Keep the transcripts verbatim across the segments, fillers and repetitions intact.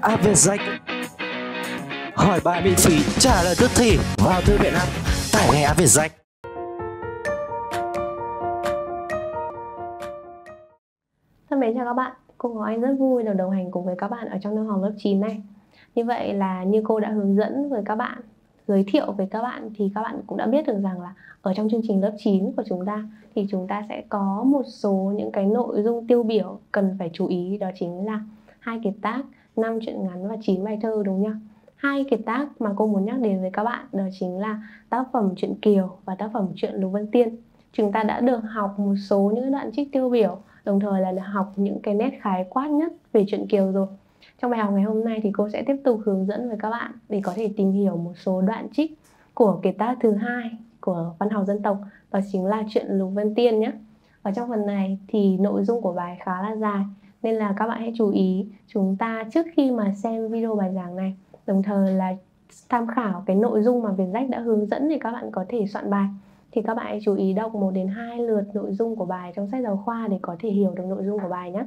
app VietJack, hỏi bài miễn phí, trả lời tức thì, vào thư viện app, tải ngay app VietJack. Thân mến chào các bạn, cô Ngọc Anh rất vui được đồng hành cùng với các bạn ở trong năm học lớp chín này. Như vậy là như cô đã hướng dẫn với các bạn, giới thiệu với các bạn thì các bạn cũng đã biết được rằng là ở trong chương trình lớp chín của chúng ta thì chúng ta sẽ có một số những cái nội dung tiêu biểu cần phải chú ý, đó chính là hai kiệt tác, năm truyện ngắn và chín bài thơ, đúng không? Hai kiệt tác mà cô muốn nhắc đến với các bạn đó chính là tác phẩm truyện Kiều và tác phẩm truyện Lục Vân Tiên. Chúng ta đã được học một số những đoạn trích tiêu biểu, đồng thời là học những cái nét khái quát nhất về truyện Kiều rồi. Trong bài học ngày hôm nay thì cô sẽ tiếp tục hướng dẫn với các bạn để có thể tìm hiểu một số đoạn trích của kiệt tác thứ hai của văn học dân tộc, đó chính là truyện Lục Vân Tiên nhé. Ở trong phần này thì nội dung của bài khá là dài, nên là các bạn hãy chú ý chúng ta trước khi mà xem video bài giảng này, đồng thời là tham khảo cái nội dung mà VietJack đã hướng dẫn để các bạn có thể soạn bài. Thì các bạn hãy chú ý đọc một đến hai lượt nội dung của bài trong sách giáo khoa để có thể hiểu được nội dung của bài nhé.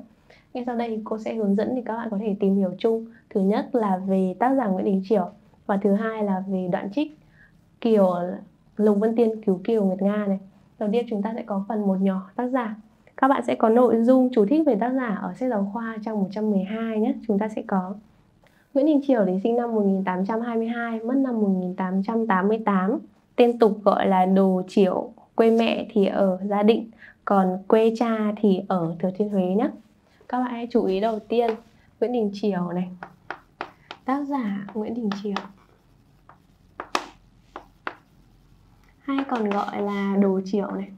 Ngay sau đây cô sẽ hướng dẫn thì các bạn có thể tìm hiểu chung. Thứ nhất là về tác giả Nguyễn Đình Chiểu, và thứ hai là về đoạn trích Kiều Lục Vân Tiên cứu Kiều Nguyệt Nga này. Đầu tiên chúng ta sẽ có phần một nhỏ tác giả. Các bạn sẽ có nội dung chú thích về tác giả ở sách giáo khoa trang một trăm mười hai nhé. Chúng ta sẽ có Nguyễn Đình Chiểu thì sinh năm một nghìn tám trăm hai mươi hai, mất năm một nghìn tám trăm tám mươi tám. Tên tục gọi là Đồ Chiểu, quê mẹ thì ở Gia Định, còn quê cha thì ở Thừa Thiên Huế nhé. Các bạn hãy chú ý đầu tiên, Nguyễn Đình Chiểu này. Tác giả Nguyễn Đình Chiểu, hay còn gọi là Đồ Chiểu này.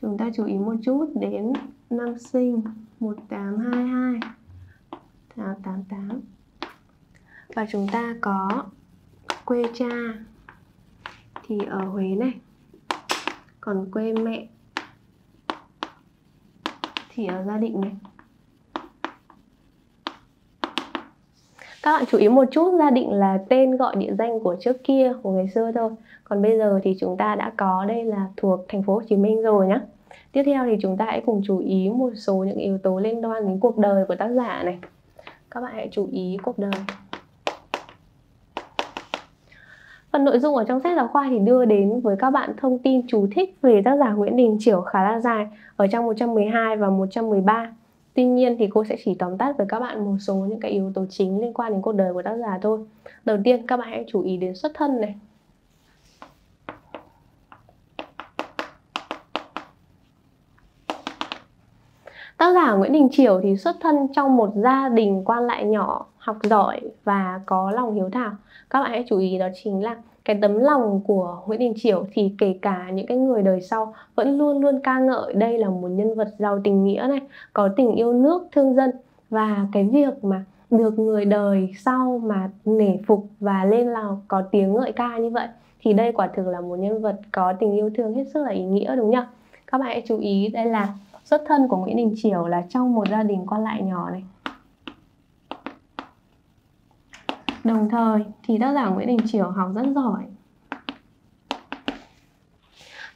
Chúng ta chú ý một chút đến năm sinh một nghìn tám trăm hai mươi hai, tám mươi tám. Và chúng ta có quê cha thì ở Huế này, còn quê mẹ thì ở Gia Định này. Các bạn chú ý một chút, Gia Định là tên gọi địa danh của trước kia, của ngày xưa thôi. Còn bây giờ thì chúng ta đã có đây là thuộc thành phố Hồ Chí Minh rồi nhé. Tiếp theo thì chúng ta hãy cùng chú ý một số những yếu tố liên quan đến cuộc đời của tác giả này. Các bạn hãy chú ý cuộc đời. Phần nội dung ở trong sách giáo khoa thì đưa đến với các bạn thông tin chú thích về tác giả Nguyễn Đình Chiểu khá là dài ở trang một trăm mười hai và một trăm mười ba. Tuy nhiên thì cô sẽ chỉ tóm tắt với các bạn một số những cái yếu tố chính liên quan đến cuộc đời của tác giả thôi. Đầu tiên các bạn hãy chú ý đến xuất thân này. Tác giả Nguyễn Đình Chiểu thì xuất thân trong một gia đình quan lại nhỏ, học giỏi và có lòng hiếu thảo. Các bạn hãy chú ý đó chính là cái tấm lòng của Nguyễn Đình Chiểu thì kể cả những cái người đời sau vẫn luôn luôn ca ngợi đây là một nhân vật giàu tình nghĩa này, có tình yêu nước, thương dân, và cái việc mà được người đời sau mà nể phục và lên lầu có tiếng ngợi ca như vậy thì đây quả thực là một nhân vật có tình yêu thương hết sức là ý nghĩa, đúng không? Các bạn hãy chú ý đây là xuất thân của Nguyễn Đình Chiểu là trong một gia đình quan lại nhỏ này. Đồng thời thì tác giả Nguyễn Đình Chiểu học rất giỏi.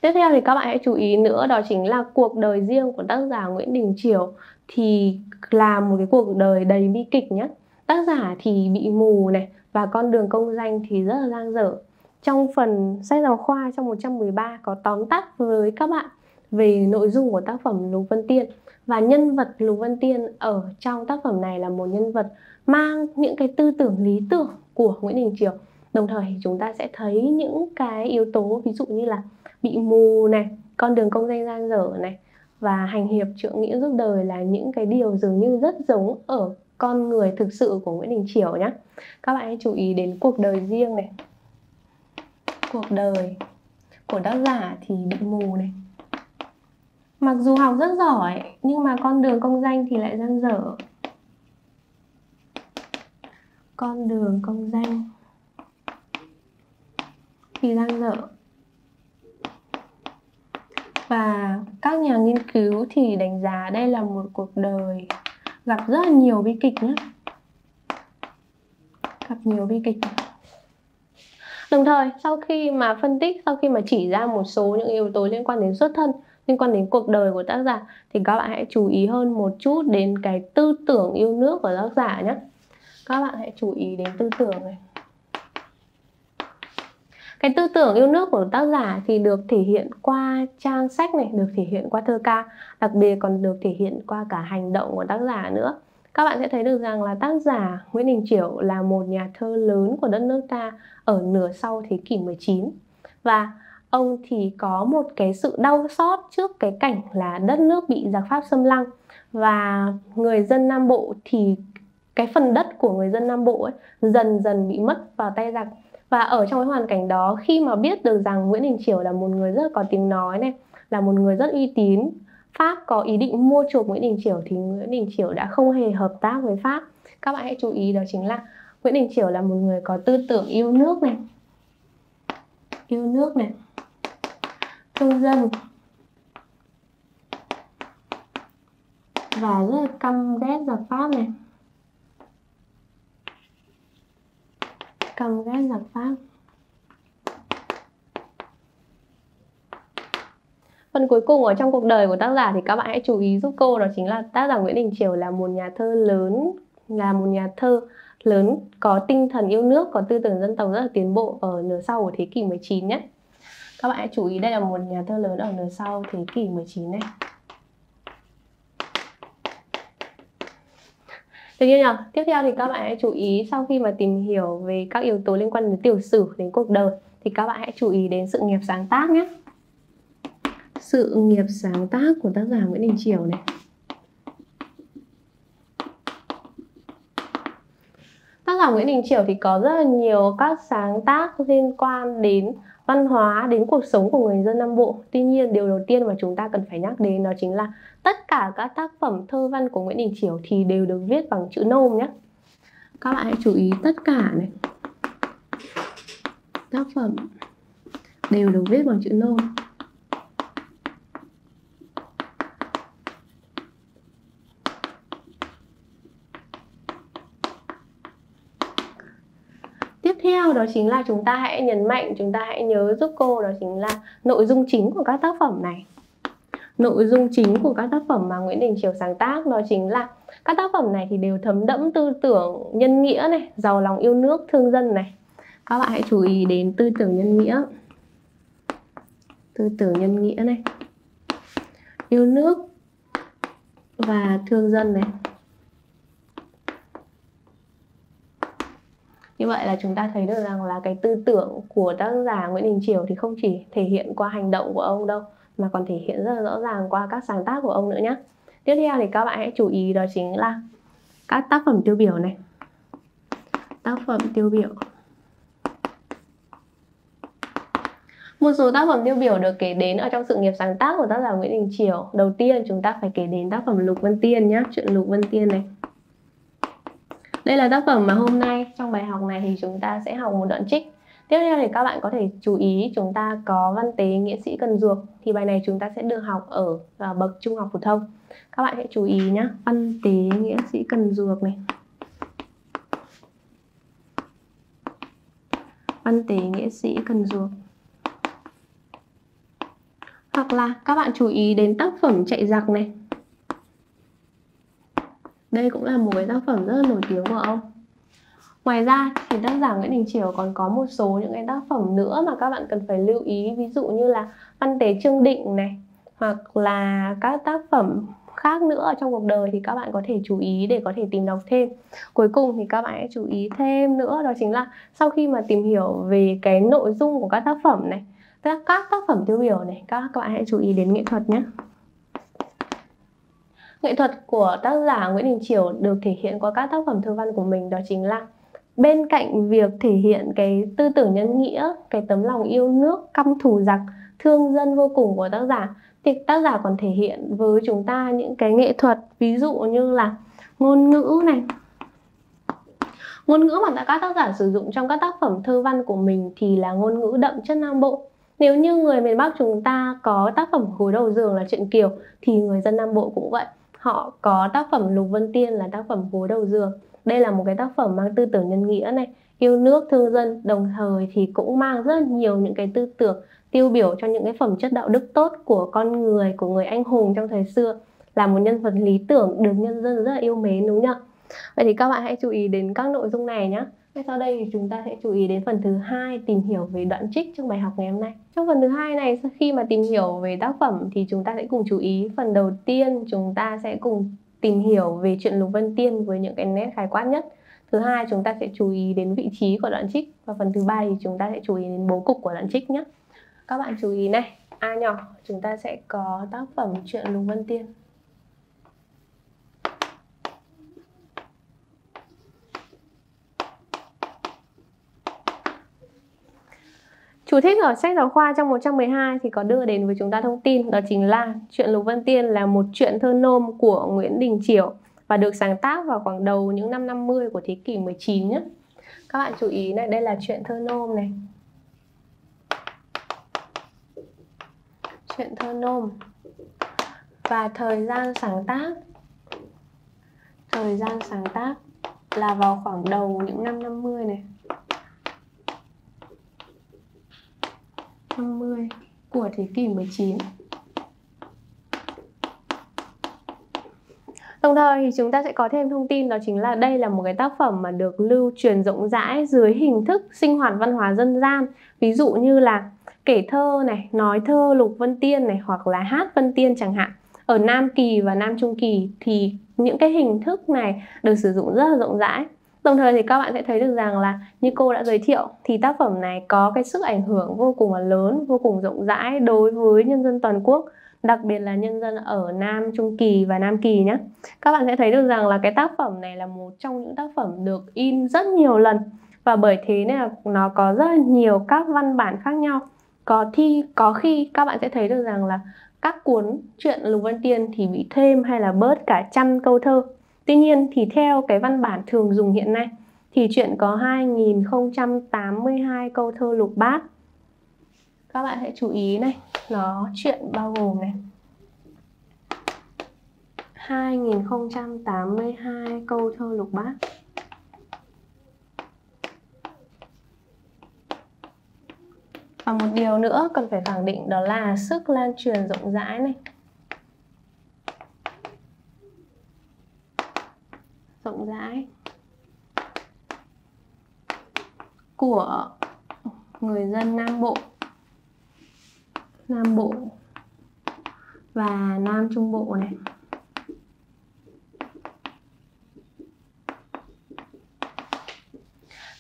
Tiếp theo thì các bạn hãy chú ý nữa, đó chính là cuộc đời riêng của tác giả Nguyễn Đình Chiểu thì là một cái cuộc đời đầy bi kịch nhất. Tác giả thì bị mù này, và con đường công danh thì rất là dang dở. Trong phần sách giáo khoa trong một trăm mười ba có tóm tắt với các bạn về nội dung của tác phẩm Lục Vân Tiên, và nhân vật Lục Vân Tiên ở trong tác phẩm này là một nhân vật mang những cái tư tưởng lý tưởng của Nguyễn Đình Chiểu. Đồng thời thì chúng ta sẽ thấy những cái yếu tố ví dụ như là bị mù này, con đường công danh dang dở này, và hành hiệp trượng nghĩa giúp đời là những cái điều dường như rất giống ở con người thực sự của Nguyễn Đình Chiểu nhé. Các bạn hãy chú ý đến cuộc đời riêng này. Cuộc đời của tác giả thì bị mù này. Mặc dù học rất giỏi nhưng mà con đường công danh thì lại dang dở. Con đường công danh thì dang dở. Và các nhà nghiên cứu thì đánh giá đây là một cuộc đời gặp rất là nhiều bi kịch nhé. Gặp nhiều bi kịch. Đồng thời sau khi mà phân tích, sau khi mà chỉ ra một số những yếu tố liên quan đến xuất thân liên quan đến cuộc đời của tác giả, thì các bạn hãy chú ý hơn một chút đến cái tư tưởng yêu nước của tác giả nhé. Các bạn hãy chú ý đến tư tưởng này. Cái tư tưởng yêu nước của tác giả thì được thể hiện qua trang sách này, được thể hiện qua thơ ca, đặc biệt còn được thể hiện qua cả hành động của tác giả nữa. Các bạn sẽ thấy được rằng là tác giả Nguyễn Đình Chiểu là một nhà thơ lớn của đất nước ta ở nửa sau thế kỷ mười chín. Và ông thì có một cái sự đau xót trước cái cảnh là đất nước bị giặc Pháp xâm lăng. Và người dân Nam Bộ thì cái phần đất của người dân Nam Bộ ấy, dần dần bị mất vào tay giặc. Và ở trong cái hoàn cảnh đó, khi mà biết được rằng Nguyễn Đình Chiểu là một người rất là có tiếng nói này, là một người rất uy tín, Pháp có ý định mua chuộc Nguyễn Đình Chiểu thì Nguyễn Đình Chiểu đã không hề hợp tác với Pháp. Các bạn hãy chú ý đó chính là Nguyễn Đình Chiểu là một người có tư tưởng yêu nước này, yêu nước này, thương dân và rất là căm ghét giặc Pháp này. Cầm ghét giặc Pháp. Phần cuối cùng ở trong cuộc đời của tác giả thì các bạn hãy chú ý giúp cô, đó chính là tác giả Nguyễn Đình Chiểu là một nhà thơ lớn, là một nhà thơ lớn có tinh thần yêu nước, có tư tưởng dân tộc rất là tiến bộ ở nửa sau của thế kỷ mười chín nhé. Các bạn hãy chú ý đây là một nhà thơ lớn ở nửa sau thế kỷ mười chín này. Được chưa nhỉ? Tiếp theo thì các bạn hãy chú ý, sau khi mà tìm hiểu về các yếu tố liên quan đến tiểu sử, đến cuộc đời, thì các bạn hãy chú ý đến sự nghiệp sáng tác nhé. Sự nghiệp sáng tác của tác giả Nguyễn Đình Chiểu này. Tác giả Nguyễn Đình Chiểu thì có rất là nhiều các sáng tác liên quan đến văn hóa, đến cuộc sống của người dân Nam Bộ. Tuy nhiên, điều đầu tiên mà chúng ta cần phải nhắc đến đó chính là tất cả các tác phẩm thơ văn của Nguyễn Đình Chiểu thì đều được viết bằng chữ nôm nhé. Các bạn hãy chú ý tất cả này. Tác phẩm đều được viết bằng chữ nôm. Đó chính là chúng ta hãy nhấn mạnh, chúng ta hãy nhớ giúp cô, đó chính là nội dung chính của các tác phẩm này. Nội dung chính của các tác phẩm mà Nguyễn Đình Chiểu sáng tác, đó chính là các tác phẩm này thì đều thấm đẫm tư tưởng nhân nghĩa này, giàu lòng yêu nước, thương dân này. Các bạn hãy chú ý đến tư tưởng nhân nghĩa. Tư tưởng nhân nghĩa này, yêu nước và thương dân này. Như vậy là chúng ta thấy được rằng là cái tư tưởng của tác giả Nguyễn Đình Chiểu thì không chỉ thể hiện qua hành động của ông đâu, mà còn thể hiện rất là rõ ràng qua các sáng tác của ông nữa nhé. Tiếp theo thì các bạn hãy chú ý đó chính là các tác phẩm tiêu biểu này. Tác phẩm tiêu biểu. Một số tác phẩm tiêu biểu được kể đến ở trong sự nghiệp sáng tác của tác giả Nguyễn Đình Chiểu. Đầu tiên chúng ta phải kể đến tác phẩm Lục Vân Tiên nhé, chuyện Lục Vân Tiên này. Đây là tác phẩm mà hôm nay trong bài học này thì chúng ta sẽ học một đoạn trích. Tiếp theo thì các bạn có thể chú ý chúng ta có văn tế nghĩa sĩ cần duộc. Thì bài này chúng ta sẽ được học ở bậc trung học phổ thông. Các bạn hãy chú ý nhé. Văn tế nghĩa sĩ cần duộc này. Văn tế nghĩa sĩ cần duộc. Hoặc là các bạn chú ý đến tác phẩm chạy giặc này. Đây cũng là một cái tác phẩm rất là nổi tiếng của ông. Ngoài ra thì tác giả Nguyễn Đình Chiểu còn có một số những cái tác phẩm nữa mà các bạn cần phải lưu ý. Ví dụ như là Văn tế Trương Định này, hoặc là các tác phẩm khác nữa ở trong cuộc đời thì các bạn có thể chú ý để có thể tìm đọc thêm. Cuối cùng thì các bạn hãy chú ý thêm nữa, đó chính là sau khi mà tìm hiểu về cái nội dung của các tác phẩm này, các tác phẩm tiêu biểu này, các, các bạn hãy chú ý đến nghệ thuật nhé. Nghệ thuật của tác giả Nguyễn Đình Chiểu được thể hiện qua các tác phẩm thơ văn của mình, đó chính là bên cạnh việc thể hiện cái tư tưởng nhân nghĩa, cái tấm lòng yêu nước, căm thù giặc, thương dân vô cùng của tác giả, thì tác giả còn thể hiện với chúng ta những cái nghệ thuật, ví dụ như là ngôn ngữ này. Ngôn ngữ mà các tác giả sử dụng trong các tác phẩm thơ văn của mình thì là ngôn ngữ đậm chất Nam Bộ. Nếu như người miền Bắc chúng ta có tác phẩm Gối đầu giường là truyện Kiều thì người dân Nam Bộ cũng vậy. Họ có tác phẩm Lục Vân Tiên là tác phẩm Gối đầu giường. Đây là một cái tác phẩm mang tư tưởng nhân nghĩa này, yêu nước, thương dân, đồng thời thì cũng mang rất nhiều những cái tư tưởng tiêu biểu cho những cái phẩm chất đạo đức tốt của con người, của người anh hùng trong thời xưa, là một nhân vật lý tưởng được nhân dân rất là yêu mến, đúng không? Vậy thì các bạn hãy chú ý đến các nội dung này nhé. Ngay sau đây thì chúng ta sẽ chú ý đến phần thứ hai, tìm hiểu về đoạn trích trong bài học ngày hôm nay. Trong phần thứ hai này, khi mà tìm hiểu về tác phẩm thì chúng ta sẽ cùng chú ý phần đầu tiên, chúng ta sẽ cùng tìm hiểu về chuyện Lục Vân Tiên với những cái nét khái quát nhất. Thứ hai, chúng ta sẽ chú ý đến vị trí của đoạn trích, và phần thứ ba thì chúng ta sẽ chú ý đến bố cục của đoạn trích nhé. Các bạn chú ý này, A nhỏ, chúng ta sẽ có tác phẩm chuyện Lục Vân Tiên. Chú thích ở sách giáo khoa trong một trăm mười hai thì có đưa đến với chúng ta thông tin đó chính là chuyện Lục Vân Tiên là một chuyện thơ nôm của Nguyễn Đình Chiểu và được sáng tác vào khoảng đầu những năm năm mươi của thế kỷ mười chín nhé. Các bạn chú ý này, đây là chuyện thơ nôm này. Chuyện thơ nôm và thời gian sáng tác. Thời gian sáng tác là vào khoảng đầu những năm năm mươi này. năm mươi của thế kỷ mười chín. Đồng thời thì chúng ta sẽ có thêm thông tin đó chính là đây là một cái tác phẩm mà được lưu truyền rộng rãi dưới hình thức sinh hoạt văn hóa dân gian, ví dụ như là kể thơ này, nói thơ Lục Vân Tiên này, hoặc là hát Vân Tiên chẳng hạn. Ở Nam Kỳ và Nam Trung Kỳ thì những cái hình thức này được sử dụng rất là rộng rãi. Đồng thời thì các bạn sẽ thấy được rằng là như cô đã giới thiệu thì tác phẩm này có cái sức ảnh hưởng vô cùng là lớn, vô cùng rộng rãi đối với nhân dân toàn quốc, đặc biệt là nhân dân ở Nam Trung Kỳ và Nam Kỳ nhé. Các bạn sẽ thấy được rằng là cái tác phẩm này là một trong những tác phẩm được in rất nhiều lần, và bởi thế nên là nó có rất là nhiều các văn bản khác nhau. Có thi, có khi các bạn sẽ thấy được rằng là các cuốn truyện Lục Vân Tiên thì bị thêm hay là bớt cả trăm câu thơ. Tuy nhiên thì theo cái văn bản thường dùng hiện nay thì truyện có hai nghìn không trăm tám mươi hai câu thơ lục bát. Các bạn hãy chú ý này, nó truyện bao gồm này hai nghìn không trăm tám mươi hai câu thơ lục bát. Và một điều nữa cần phải khẳng định đó là sức lan truyền rộng rãi này. Rộng rãi của người dân Nam Bộ, Nam Bộ và Nam Trung Bộ này.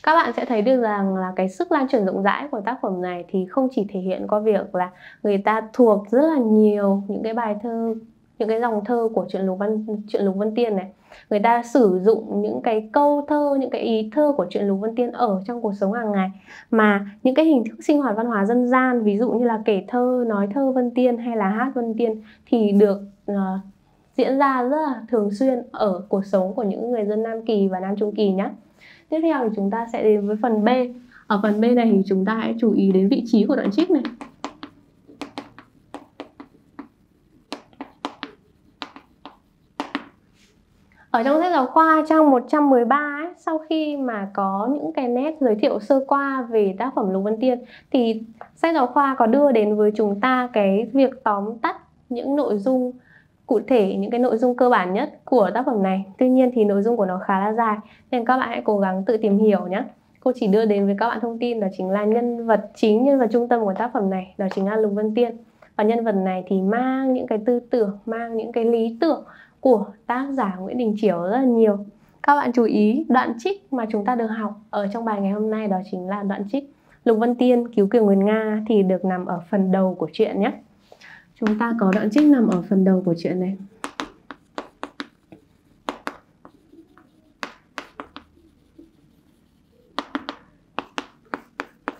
Các bạn sẽ thấy được rằng là cái sức lan truyền rộng rãi của tác phẩm này thì không chỉ thể hiện qua việc là người ta thuộc rất là nhiều những cái bài thơ, những cái dòng thơ của truyện Lục Vân truyện Lục Vân Tiên này, người ta sử dụng những cái câu thơ, những cái ý thơ của truyện Lục Vân Tiên ở trong cuộc sống hàng ngày, mà những cái hình thức sinh hoạt văn hóa dân gian ví dụ như là kể thơ, nói thơ Vân Tiên hay là hát Vân Tiên thì được uh, diễn ra rất là thường xuyên ở cuộc sống của những người dân Nam Kỳ và Nam Trung Kỳ nhé. Tiếp theo thì chúng ta sẽ đến với phần B. Ở phần B này thì chúng ta hãy chú ý đến vị trí của đoạn trích này. Ở trong sách giáo khoa trang một trăm mười ba ấy, sau khi mà có những cái nét giới thiệu sơ qua về tác phẩm Lục Vân Tiên thì sách giáo khoa có đưa đến với chúng ta cái việc tóm tắt những nội dung cụ thể, những cái nội dung cơ bản nhất của tác phẩm này. Tuy nhiên thì nội dung của nó khá là dài nên các bạn hãy cố gắng tự tìm hiểu nhé. Cô chỉ đưa đến với các bạn thông tin đó chính là nhân vật chính, nhân vật trung tâm của tác phẩm này đó chính là Lục Vân Tiên. Và nhân vật này thì mang những cái tư tưởng, mang những cái lý tưởng của tác giả Nguyễn Đình Chiểu rất là nhiều. Các bạn chú ý đoạn trích mà chúng ta được học ở trong bài ngày hôm nay đó chính là đoạn trích Lục Vân Tiên cứu Kiều Nguyệt Nga thì được nằm ở phần đầu của truyện nhé. Chúng ta có đoạn trích nằm ở phần đầu của truyện này.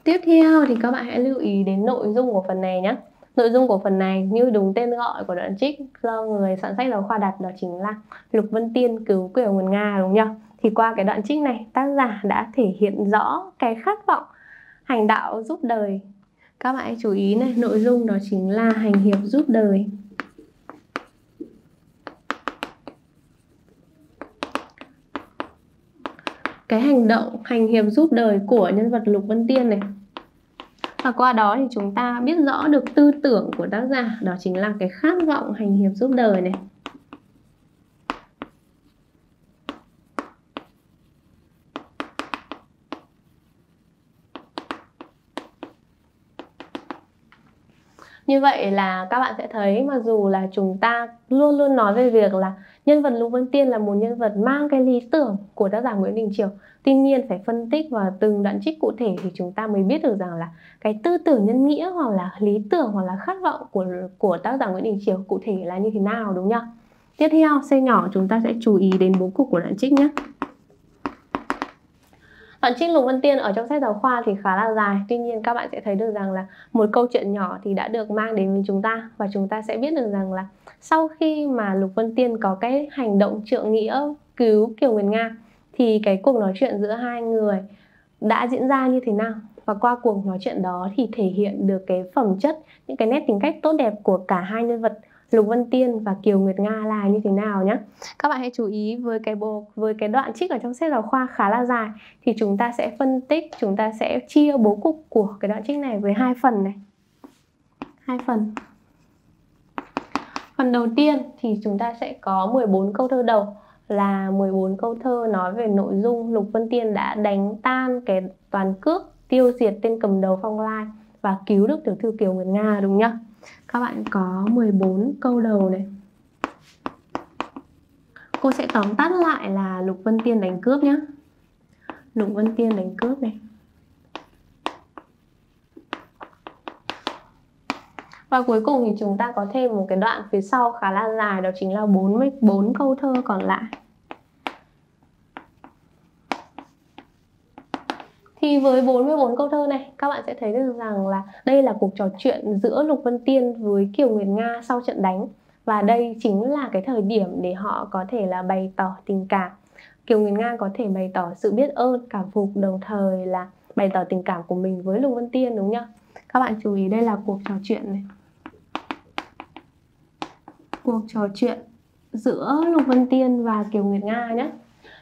Tiếp theo thì các bạn hãy lưu ý đến nội dung của phần này nhé. Nội dung của phần này như đúng tên gọi của đoạn trích do người soạn sách giáo khoa đặt đó chính là Lục Vân Tiên cứu Kiều Nguyệt Nga, đúng không? Thì qua cái đoạn trích này tác giả đã thể hiện rõ cái khát vọng hành đạo giúp đời. Các bạn hãy chú ý này, nội dung đó chính là hành hiệp giúp đời. cái hành động hành hiệp giúp đời của nhân vật Lục Vân Tiên này. Và qua đó thì chúng ta biết rõ được tư tưởng của tác giả, đó chính là cái khát vọng hành hiệp giúp đời này. Như vậy là các bạn sẽ thấy mặc dù là chúng ta luôn luôn nói về việc là nhân vật Lục Vân Tiên là một nhân vật mang cái lý tưởng của tác giả Nguyễn Đình Chiểu, tuy nhiên phải phân tích vào từng đoạn trích cụ thể thì chúng ta mới biết được rằng là cái tư tưởng nhân nghĩa hoặc là lý tưởng hoặc là khát vọng của của tác giả Nguyễn Đình Chiểu cụ thể là như thế nào, đúng không? Tiếp theo, C nhỏ chúng ta sẽ chú ý đến bố cục của đoạn trích nhé. Đoạn trích Lục Vân Tiên ở trong sách giáo khoa thì khá là dài, tuy nhiên các bạn sẽ thấy được rằng là một câu chuyện nhỏ thì đã được mang đến với chúng ta, và chúng ta sẽ biết được rằng là sau khi mà Lục Vân Tiên có cái hành động trượng nghĩa cứu Kiều Nguyệt Nga thì cái cuộc nói chuyện giữa hai người đã diễn ra như thế nào, và qua cuộc nói chuyện đó thì thể hiện được cái phẩm chất, những cái nét tính cách tốt đẹp của cả hai nhân vật Lục Vân Tiên và Kiều Nguyệt Nga là như thế nào nhé. Các bạn hãy chú ý với cái bộ với cái đoạn trích ở trong sách giáo khoa khá là dài thì chúng ta sẽ phân tích, chúng ta sẽ chia bố cục của cái đoạn trích này với hai phần này. Hai phần. Phần đầu tiên thì chúng ta sẽ có mười bốn câu thơ đầu, là mười bốn câu thơ nói về nội dung Lục Vân Tiên đã đánh tan cái toán cướp, tiêu diệt tên cầm đầu Phong Lai và cứu được tiểu thư Kiều Nguyệt Nga, đúng nhá. Các bạn có mười bốn câu đầu này. Cô sẽ tóm tắt lại là Lục Vân Tiên đánh cướp nhé. Lục Vân Tiên đánh cướp này. Và cuối cùng thì chúng ta có thêm một cái đoạn phía sau khá là dài, đó chính là bốn mươi bốn câu thơ còn lại. Thì với bốn mươi bốn câu thơ này, các bạn sẽ thấy được rằng là đây là cuộc trò chuyện giữa Lục Vân Tiên với Kiều Nguyệt Nga sau trận đánh. Và đây chính là cái thời điểm để họ có thể là bày tỏ tình cảm. Kiều Nguyệt Nga có thể bày tỏ sự biết ơn, cảm phục, đồng thời là bày tỏ tình cảm của mình với Lục Vân Tiên, đúng không? Các bạn chú ý đây là cuộc trò chuyện này. Cuộc trò chuyện giữa Lục Vân Tiên và Kiều Nguyệt Nga nhé.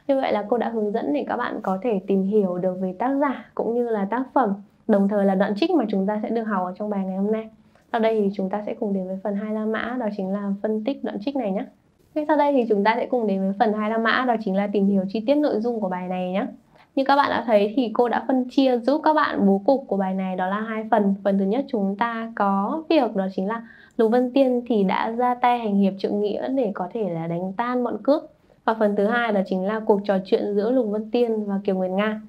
Như vậy là cô đã hướng dẫn để các bạn có thể tìm hiểu được về tác giả cũng như là tác phẩm, đồng thời là đoạn trích mà chúng ta sẽ được học ở trong bài ngày hôm nay. Sau đây thì chúng ta sẽ cùng đến với phần hai La Mã, đó chính là phân tích đoạn trích này nhé. Ngay sau đây thì chúng ta sẽ cùng đến với phần hai La Mã, đó chính là tìm hiểu chi tiết nội dung của bài này nhé. Như các bạn đã thấy thì cô đã phân chia giúp các bạn bố cục của bài này đó là hai phần. Phần thứ nhất chúng ta có việc đó chính là Lục Vân Tiên thì đã ra tay hành hiệp trượng nghĩa để có thể là đánh tan bọn cướp. Và phần thứ hai đó chính là cuộc trò chuyện giữa Lục Vân Tiên và Kiều Nguyệt Nga.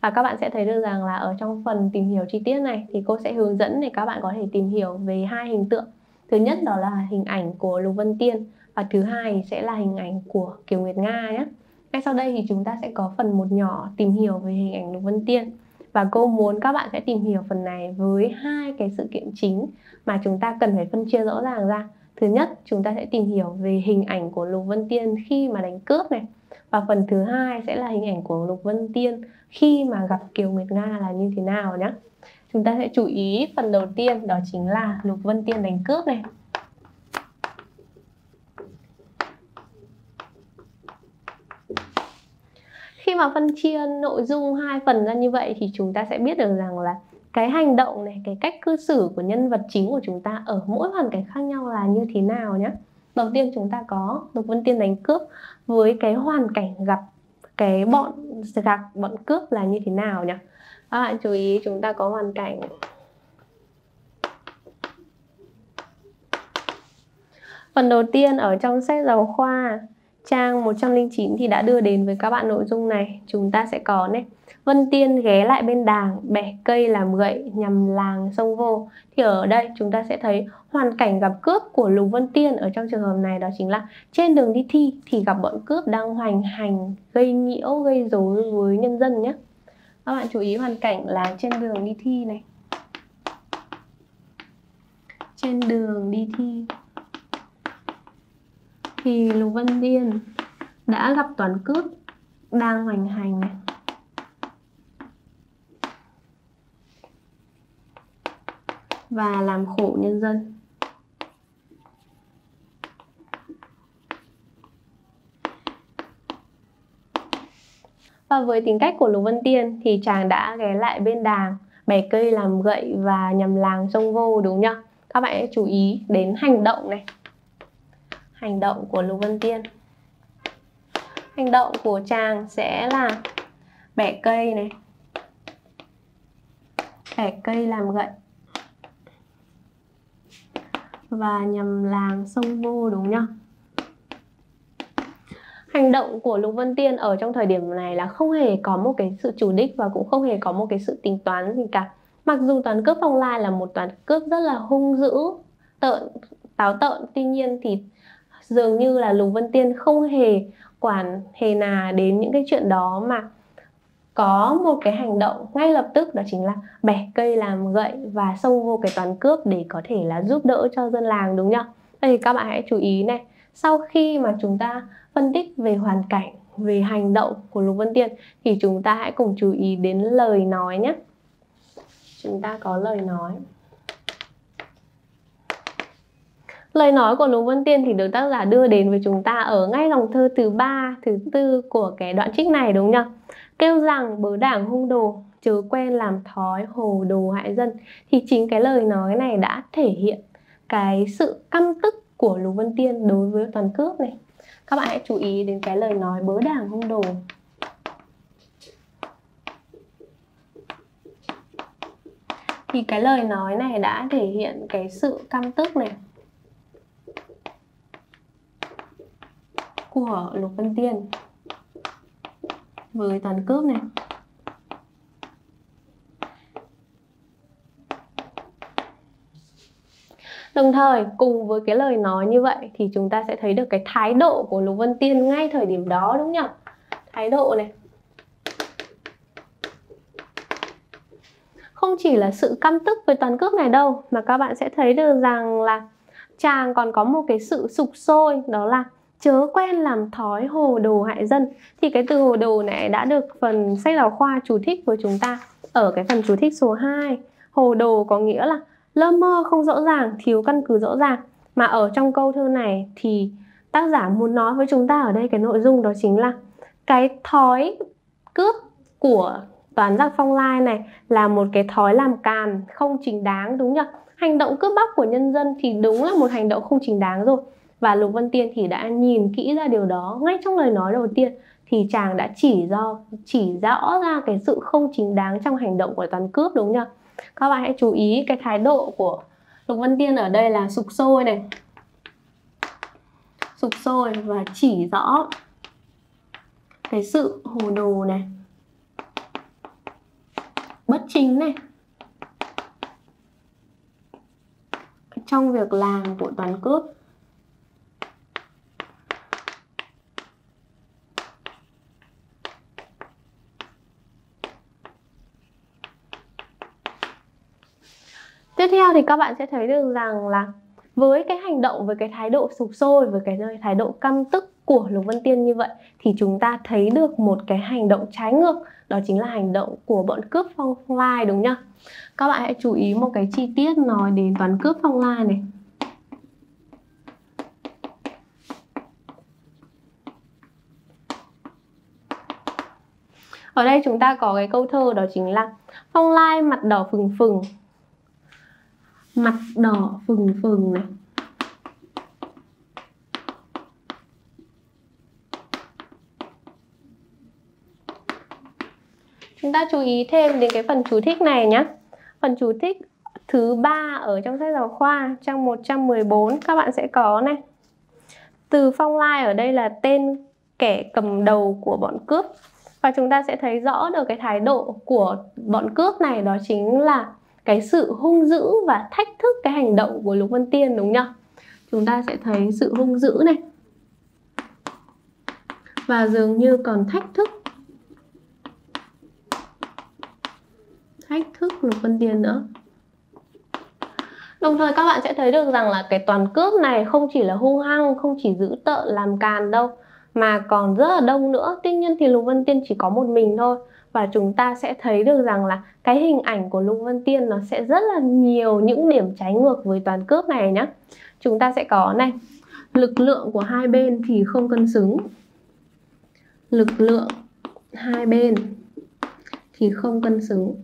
Và các bạn sẽ thấy được rằng là ở trong phần tìm hiểu chi tiết này thì cô sẽ hướng dẫn để các bạn có thể tìm hiểu về hai hình tượng. Thứ nhất đó là hình ảnh của Lục Vân Tiên và thứ hai sẽ là hình ảnh của Kiều Nguyệt Nga nhé. Ngay sau đây thì chúng ta sẽ có phần một nhỏ tìm hiểu về hình ảnh Lục Vân Tiên. Và cô muốn các bạn sẽ tìm hiểu phần này với hai cái sự kiện chính mà chúng ta cần phải phân chia rõ ràng ra. Thứ nhất, chúng ta sẽ tìm hiểu về hình ảnh của Lục Vân Tiên khi mà đánh cướp này. Và phần thứ hai sẽ là hình ảnh của Lục Vân Tiên khi mà gặp Kiều Nguyệt Nga là như thế nào nhé. Chúng ta sẽ chú ý phần đầu tiên đó chính là Lục Vân Tiên đánh cướp này. Khi mà phân chia nội dung hai phần ra như vậy thì chúng ta sẽ biết được rằng là cái hành động này, cái cách cư xử của nhân vật chính của chúng ta ở mỗi hoàn cảnh khác nhau là như thế nào nhé. Đầu tiên chúng ta có Lục Vân Tiên đánh cướp với cái hoàn cảnh gặp cái bọn gặp bọn cướp là như thế nào nhé. Các bạn chú ý chúng ta có hoàn cảnh phần đầu tiên ở trong sách giáo khoa trang một trăm lẻ chín thì đã đưa đến với các bạn nội dung này. Chúng ta sẽ có này, Vân Tiên ghé lại bên đàng, bẻ cây làm gậy, nhằm làng sông vô. Thì ở đây chúng ta sẽ thấy hoàn cảnh gặp cướp của Lục Vân Tiên ở trong trường hợp này đó chính là trên đường đi thi thì gặp bọn cướp đang hoành hành, gây nhiễu, gây rối với nhân dân nhé. Các bạn chú ý hoàn cảnh là trên đường đi thi này. Trên đường đi thi thì Lục Vân Tiên đã gặp toán cướp đang hoành hành này. Và làm khổ nhân dân. Và với tính cách của Lục Vân Tiên thì chàng đã ghé lại bên đàng, bẻ cây làm gậy và nhằm làng sông vô, đúng nhá. Các bạn hãy chú ý đến hành động này. Hành động của Lục Vân Tiên. Hành động của chàng sẽ là bẻ cây này. Bẻ cây làm gậy. Và nhằm làng sông vô, đúng nhá. Hành động của Lục Vân Tiên ở trong thời điểm này là không hề có một cái sự chủ đích và cũng không hề có một cái sự tính toán gì cả. Mặc dù toán cướp Phong Lai là một toán cướp rất là hung dữ, tợn, táo tợn, tuy nhiên thì dường như là Lục Vân Tiên không hề quản hề nà đến những cái chuyện đó mà có một cái hành động ngay lập tức, đó chính là bẻ cây làm gậy và xông vô cái toán cướp để có thể là giúp đỡ cho dân làng, đúng không? Thì các bạn hãy chú ý này, sau khi mà chúng ta phân tích về hoàn cảnh, về hành động của Lục Vân Tiên thì chúng ta hãy cùng chú ý đến lời nói nhé. Chúng ta có lời nói. Lời nói của Lục Vân Tiên thì được tác giả đưa đến với chúng ta ở ngay dòng thơ thứ ba, thứ tư của cái đoạn trích này, đúng không? Kêu rằng bớ đảng hung đồ, chớ quen làm thói hồ đồ hại dân. Thì chính cái lời nói này đã thể hiện cái sự căm tức của Lục Vân Tiên đối với toán cướp này. Các bạn hãy chú ý đến cái lời nói bớ đảng hung đồ. Thì cái lời nói này đã thể hiện cái sự căm tức này của Lục Vân Tiên với toán cướp này. Đồng thời cùng với cái lời nói như vậy thì chúng ta sẽ thấy được cái thái độ của Lục Vân Tiên ngay thời điểm đó, đúng không nhỉ? Thái độ này không chỉ là sự căm tức với toán cướp này đâu, mà các bạn sẽ thấy được rằng là chàng còn có một cái sự sục sôi, đó là chớ quen làm thói hồ đồ hại dân. Thì cái từ hồ đồ này đã được phần sách giáo khoa chú thích với chúng ta ở cái phần chú thích số hai. Hồ đồ có nghĩa là lơ mơ, không rõ ràng, thiếu căn cứ rõ ràng. Mà ở trong câu thơ này thì tác giả muốn nói với chúng ta ở đây cái nội dung đó chính là cái thói cướp của toán giặc Phong Lai này là một cái thói làm càn không chính đáng, đúng không? Hành động cướp bóc của nhân dân thì đúng là một hành động không chính đáng rồi. Và Lục Vân Tiên thì đã nhìn kỹ ra điều đó ngay trong lời nói đầu tiên. Thì chàng đã chỉ do chỉ rõ ra cái sự không chính đáng trong hành động của toán cướp, đúng không? Các bạn hãy chú ý cái thái độ của Lục Vân Tiên ở đây là sục sôi này. Sục sôi và chỉ rõ cái sự hồ đồ này, bất chính này trong việc làm của toán cướp. Tiếp theo thì các bạn sẽ thấy được rằng là với cái hành động, với cái thái độ sục sôi, với cái thái độ căm tức của Lục Vân Tiên như vậy thì chúng ta thấy được một cái hành động trái ngược, đó chính là hành động của bọn cướp Phong Lai, đúng nhá. Các bạn hãy chú ý một cái chi tiết nói đến toán cướp Phong Lai này. Ở đây chúng ta có cái câu thơ đó chính là Phong Lai mặt đỏ phừng phừng. Mặt đỏ phừng phừng này. Chúng ta chú ý thêm đến cái phần chú thích này nhé. Phần chú thích thứ ba ở trong sách giáo khoa trang một trăm mười bốn các bạn sẽ có này. Từ Phong Lai ở đây là tên kẻ cầm đầu của bọn cướp. Và chúng ta sẽ thấy rõ được cái thái độ của bọn cướp này, đó chính là cái sự hung dữ và thách thức cái hành động của Lục Vân Tiên, đúng không? Chúng ta sẽ thấy sự hung dữ này và dường như còn thách thức thách thức Lục Vân Tiên nữa. Đồng thời các bạn sẽ thấy được rằng là cái toán cướp này không chỉ là hung hăng, không chỉ dữ tợn làm càn đâu, mà còn rất là đông nữa. Tuy nhiên thì Lục Vân Tiên chỉ có một mình thôi. Và chúng ta sẽ thấy được rằng là cái hình ảnh của Lục Vân Tiên nó sẽ rất là nhiều những điểm trái ngược với toán cướp này nhé. Chúng ta sẽ có này, lực lượng của hai bên thì không cân xứng. Lực lượng hai bên thì không cân xứng.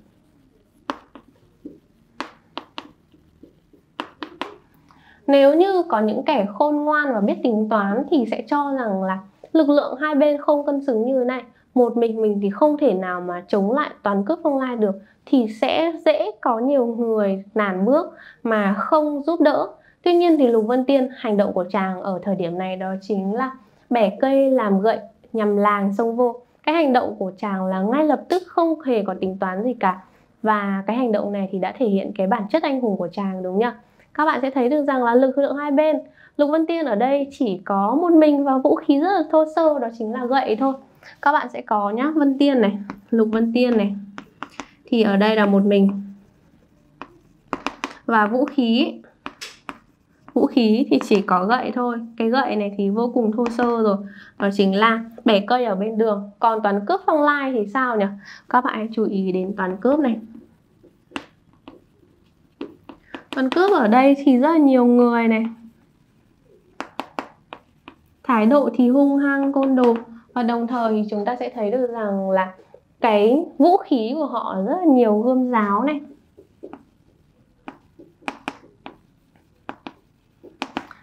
Nếu như có những kẻ khôn ngoan và biết tính toán thì sẽ cho rằng là lực lượng hai bên không cân xứng như thế này, một mình mình thì không thể nào mà chống lại toàn cướp Phong Lai được, thì sẽ dễ có nhiều người nản bước mà không giúp đỡ. Tuy nhiên thì Lục Vân Tiên, hành động của chàng ở thời điểm này đó chính là bẻ cây làm gậy, nhằm làng xông vô. Cái hành động của chàng là ngay lập tức, không hề có tính toán gì cả. Và cái hành động này thì đã thể hiện cái bản chất anh hùng của chàng, đúng nhỉ? Các bạn sẽ thấy được rằng là lực lượng hai bên, Lục Vân Tiên ở đây chỉ có một mình và vũ khí rất là thô sơ, đó chính là gậy thôi. Các bạn sẽ có nhá, Vân Tiên này, Lục Vân Tiên này, thì ở đây là một mình. Và vũ khí, vũ khí thì chỉ có gậy thôi. Cái gậy này thì vô cùng thô sơ rồi, đó chính là bẻ cây ở bên đường. Còn toán cướp Phong Lai thì sao nhỉ? Các bạn hãy chú ý đến toán cướp này. Toán cướp ở đây thì rất là nhiều người này, thái độ thì hung hăng côn đồ. Và đồng thời thì chúng ta sẽ thấy được rằng là cái vũ khí của họ rất là nhiều gươm giáo này,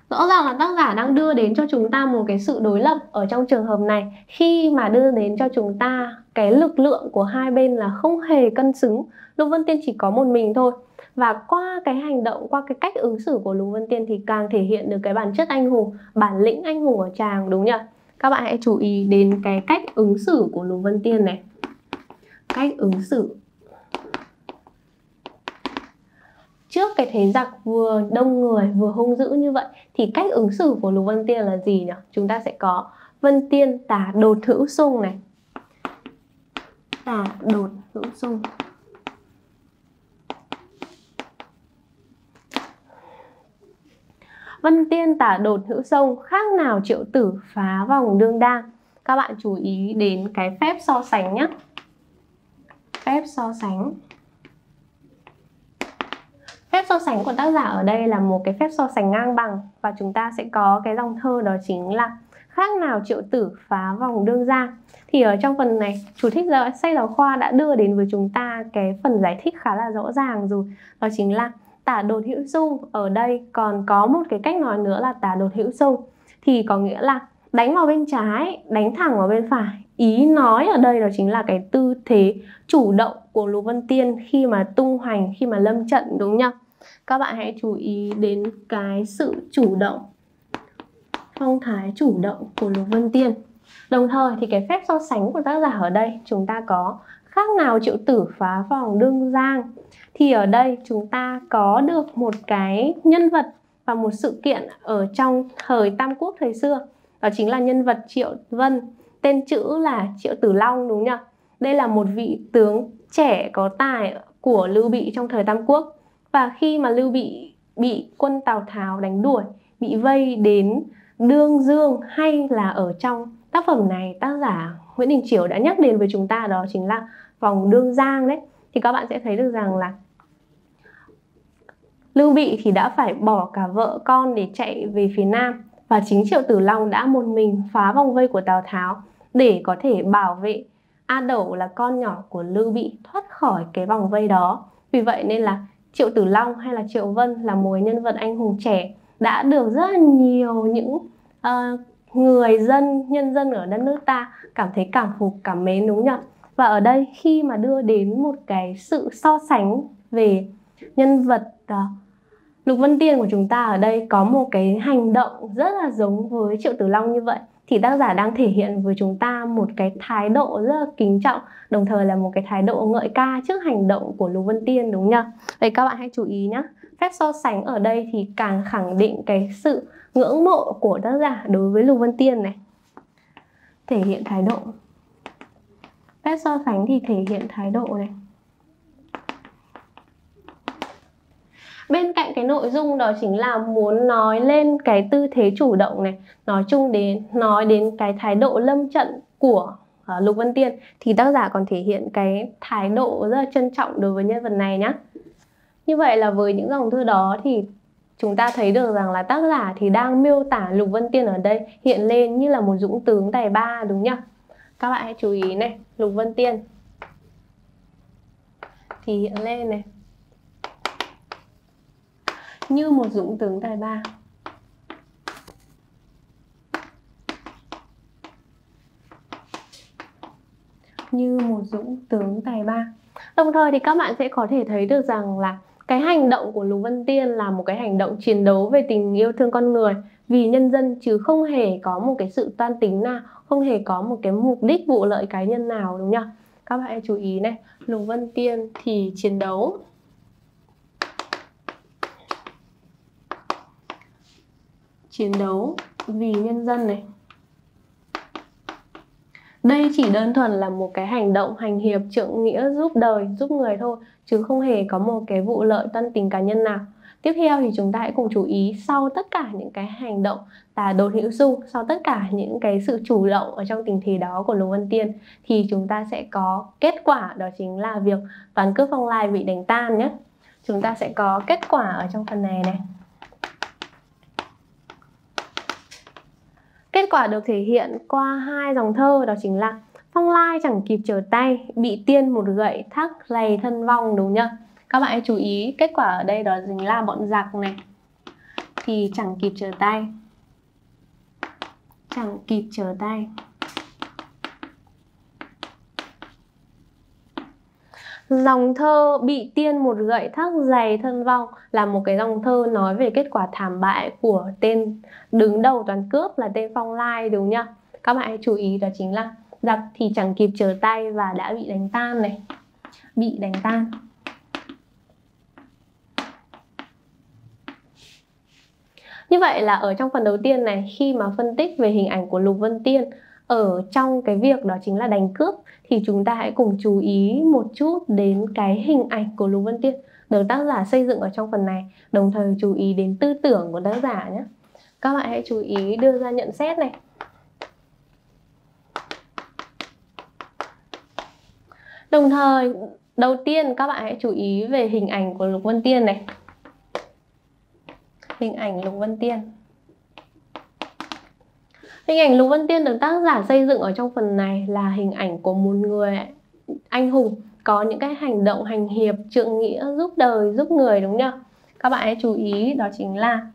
rõ ràng là tác giả đang đưa đến cho chúng ta một cái sự đối lập ở trong trường hợp này, khi mà đưa đến cho chúng ta cái lực lượng của hai bên là không hề cân xứng. Lục Vân Tiên chỉ có một mình thôi. Và qua cái hành động, qua cái cách ứng xử của Lục Vân Tiên thì càng thể hiện được cái bản chất anh hùng, bản lĩnh anh hùng của chàng, đúng nhỉ? Các bạn hãy chú ý đến cái cách ứng xử của Lục Vân Tiên này. Cách ứng xử trước cái thế giặc vừa đông người vừa hung dữ như vậy thì cách ứng xử của Lục Vân Tiên là gì nhỉ? Chúng ta sẽ có Vân Tiên tả đột hữu sung này, tả đột hữu sung. Vân Tiên tả đột hữu sông, khác nào Triệu Tử phá vòng đương đa. Các bạn chú ý đến cái phép so sánh nhé. Phép so sánh. Phép so sánh của tác giả ở đây là một cái phép so sánh ngang bằng. Và chúng ta sẽ có cái dòng thơ đó chính là khác nào Triệu Tử phá vòng đương gia. Thì ở trong phần này, chủ thích sách giáo khoa đã đưa đến với chúng ta cái phần giải thích khá là rõ ràng rồi. Đó chính là tả đột hữu dung, ở đây còn có một cái cách nói nữa là tả đột hữu dung thì có nghĩa là đánh vào bên trái, đánh thẳng vào bên phải. Ý nói ở đây đó chính là cái tư thế chủ động của Lục Vân Tiên khi mà tung hoành, khi mà lâm trận, đúng nhỉ? Các bạn hãy chú ý đến cái sự chủ động, phong thái chủ động của Lục Vân Tiên. Đồng thời thì cái phép so sánh của tác giả ở đây chúng ta có khác nào Triệu Tử phá vòng đương giang. Thì ở đây chúng ta có được một cái nhân vật và một sự kiện ở trong thời Tam Quốc thời xưa. Đó chính là nhân vật Triệu Vân, tên chữ là Triệu Tử Long, đúng nhỉ? Đây là một vị tướng trẻ có tài của Lưu Bị trong thời Tam Quốc. Và khi mà Lưu Bị bị quân Tào Tháo đánh đuổi, bị vây đến Đương Dương, hay là ở trong tác phẩm này tác giả Nguyễn Đình Chiểu đã nhắc đến với chúng ta đó chính là vòng đương giang đấy. Thì các bạn sẽ thấy được rằng là Lưu Bị thì đã phải bỏ cả vợ con để chạy về phía Nam. Và chính Triệu Tử Long đã một mình phá vòng vây của Tào Tháo để có thể bảo vệ A Đẩu là con nhỏ của Lưu Bị thoát khỏi cái vòng vây đó. Vì vậy nên là Triệu Tử Long hay là Triệu Vân là một nhân vật anh hùng trẻ đã được rất là nhiều những uh, người dân, nhân dân ở đất nước ta cảm thấy cảm phục, cảm mến, đúng nhỉ? Và ở đây khi mà đưa đến một cái sự so sánh về nhân vật uh, Lục Vân Tiên của chúng ta ở đây có một cái hành động rất là giống với Triệu Tử Long như vậy, thì tác giả đang thể hiện với chúng ta một cái thái độ rất là kính trọng, đồng thời là một cái thái độ ngợi ca trước hành động của Lục Vân Tiên, đúng nhỉ? Vậy các bạn hãy chú ý nhé. Phép so sánh ở đây thì càng khẳng định cái sự ngưỡng mộ của tác giả đối với Lục Vân Tiên này. Thể hiện thái độ. Phép so sánh thì thể hiện thái độ này. Bên cạnh cái nội dung đó chính là muốn nói lên cái tư thế chủ động này, nói chung đến nói đến cái thái độ lâm trận của uh, Lục Vân Tiên, thì tác giả còn thể hiện cái thái độ rất là trân trọng đối với nhân vật này nhé. Như vậy là với những dòng thơ đó thì chúng ta thấy được rằng là tác giả thì đang miêu tả Lục Vân Tiên ở đây hiện lên như là một dũng tướng tài ba, đúng nhỉ? Các bạn hãy chú ý này, Lục Vân Tiên thì hiện lên này như một dũng tướng tài ba. Như một dũng tướng tài ba. Đồng thời thì các bạn sẽ có thể thấy được rằng là cái hành động của Lục Vân Tiên là một cái hành động chiến đấu về tình yêu thương con người, vì nhân dân, chứ không hề có một cái sự toan tính nào, không hề có một cái mục đích vụ lợi cá nhân nào, đúng không? Các bạn hãy chú ý này, Lục Vân Tiên thì chiến đấu chiến đấu vì nhân dân này. Đây chỉ đơn thuần là một cái hành động hành hiệp, trượng nghĩa, giúp đời, giúp người thôi, chứ không hề có một cái vụ lợi toan tính cá nhân nào. Tiếp theo thì chúng ta hãy cùng chú ý sau tất cả những cái hành động tà đột hữu xu, sau tất cả những cái sự chủ động ở trong tình thế đó của Lục Vân Tiên, thì chúng ta sẽ có kết quả, đó chính là việc toán cướp Phong Lai bị đánh tan nhé. Chúng ta sẽ có kết quả ở trong phần này này. Kết quả được thể hiện qua hai dòng thơ, đó chính là Phong Lai chẳng kịp trở tay, bị Tiên một gậy thác lầy thân vong, đúng nhá. Các bạn hãy chú ý kết quả ở đây, đó chính là bọn giặc này thì chẳng kịp trở tay, chẳng kịp trở tay. Dòng thơ bị Tiên một gậy thác giày thân vong là một cái dòng thơ nói về kết quả thảm bại của tên đứng đầu toán cướp là tên Phong Lai, đúng nhá. Các bạn hãy chú ý đó chính là giặc thì chẳng kịp trở tay và đã bị đánh tan này, bị đánh tan. Như vậy là ở trong phần đầu tiên này, khi mà phân tích về hình ảnh của Lục Vân Tiên ở trong cái việc đó chính là đánh cướp, thì chúng ta hãy cùng chú ý một chút đến cái hình ảnh của Lục Vân Tiên được tác giả xây dựng ở trong phần này, đồng thời chú ý đến tư tưởng của tác giả nhé. Các bạn hãy chú ý đưa ra nhận xét này. Đồng thời, đầu tiên các bạn hãy chú ý về hình ảnh của Lục Vân Tiên này. Hình ảnh Lục Vân Tiên. Hình ảnh Lục Vân Tiên được tác giả xây dựng ở trong phần này là hình ảnh của một người anh hùng có những cái hành động hành hiệp, trượng nghĩa, giúp đời, giúp người, đúng không? Các bạn hãy chú ý đó chính là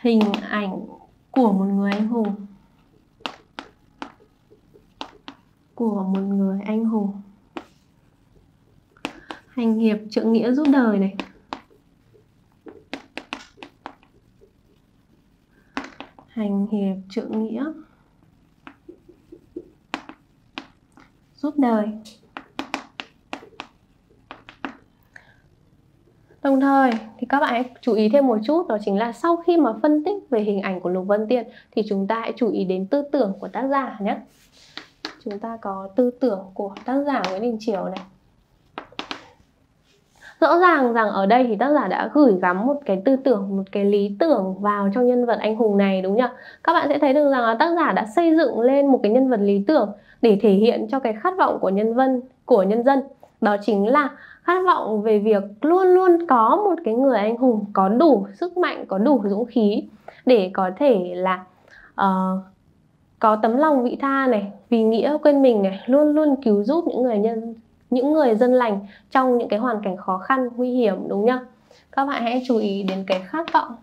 hình ảnh của một người anh hùng. Của một người anh hùng. Hành hiệp, trượng nghĩa, giúp đời này. Hành hiệp, trượng nghĩa, giúp đời. Đồng thời thì các bạn hãy chú ý thêm một chút, đó chính là sau khi mà phân tích về hình ảnh của Lục Vân Tiên thì chúng ta hãy chú ý đến tư tưởng của tác giả nhé. Chúng ta có tư tưởng của tác giả Nguyễn Đình Chiểu này. Rõ ràng rằng ở đây thì tác giả đã gửi gắm một cái tư tưởng, một cái lý tưởng vào trong nhân vật anh hùng này, đúng nhỉ? Các bạn sẽ thấy được rằng là tác giả đã xây dựng lên một cái nhân vật lý tưởng để thể hiện cho cái khát vọng của nhân dân, của nhân dân. Đó chính là khát vọng về việc luôn luôn có một cái người anh hùng có đủ sức mạnh, có đủ dũng khí để có thể là uh, có tấm lòng vị tha này, vì nghĩa quên mình này, luôn luôn cứu giúp những người nhân những người dân lành trong những cái hoàn cảnh khó khăn, nguy hiểm, đúng nhá. Các bạn hãy chú ý đến cái khát vọng.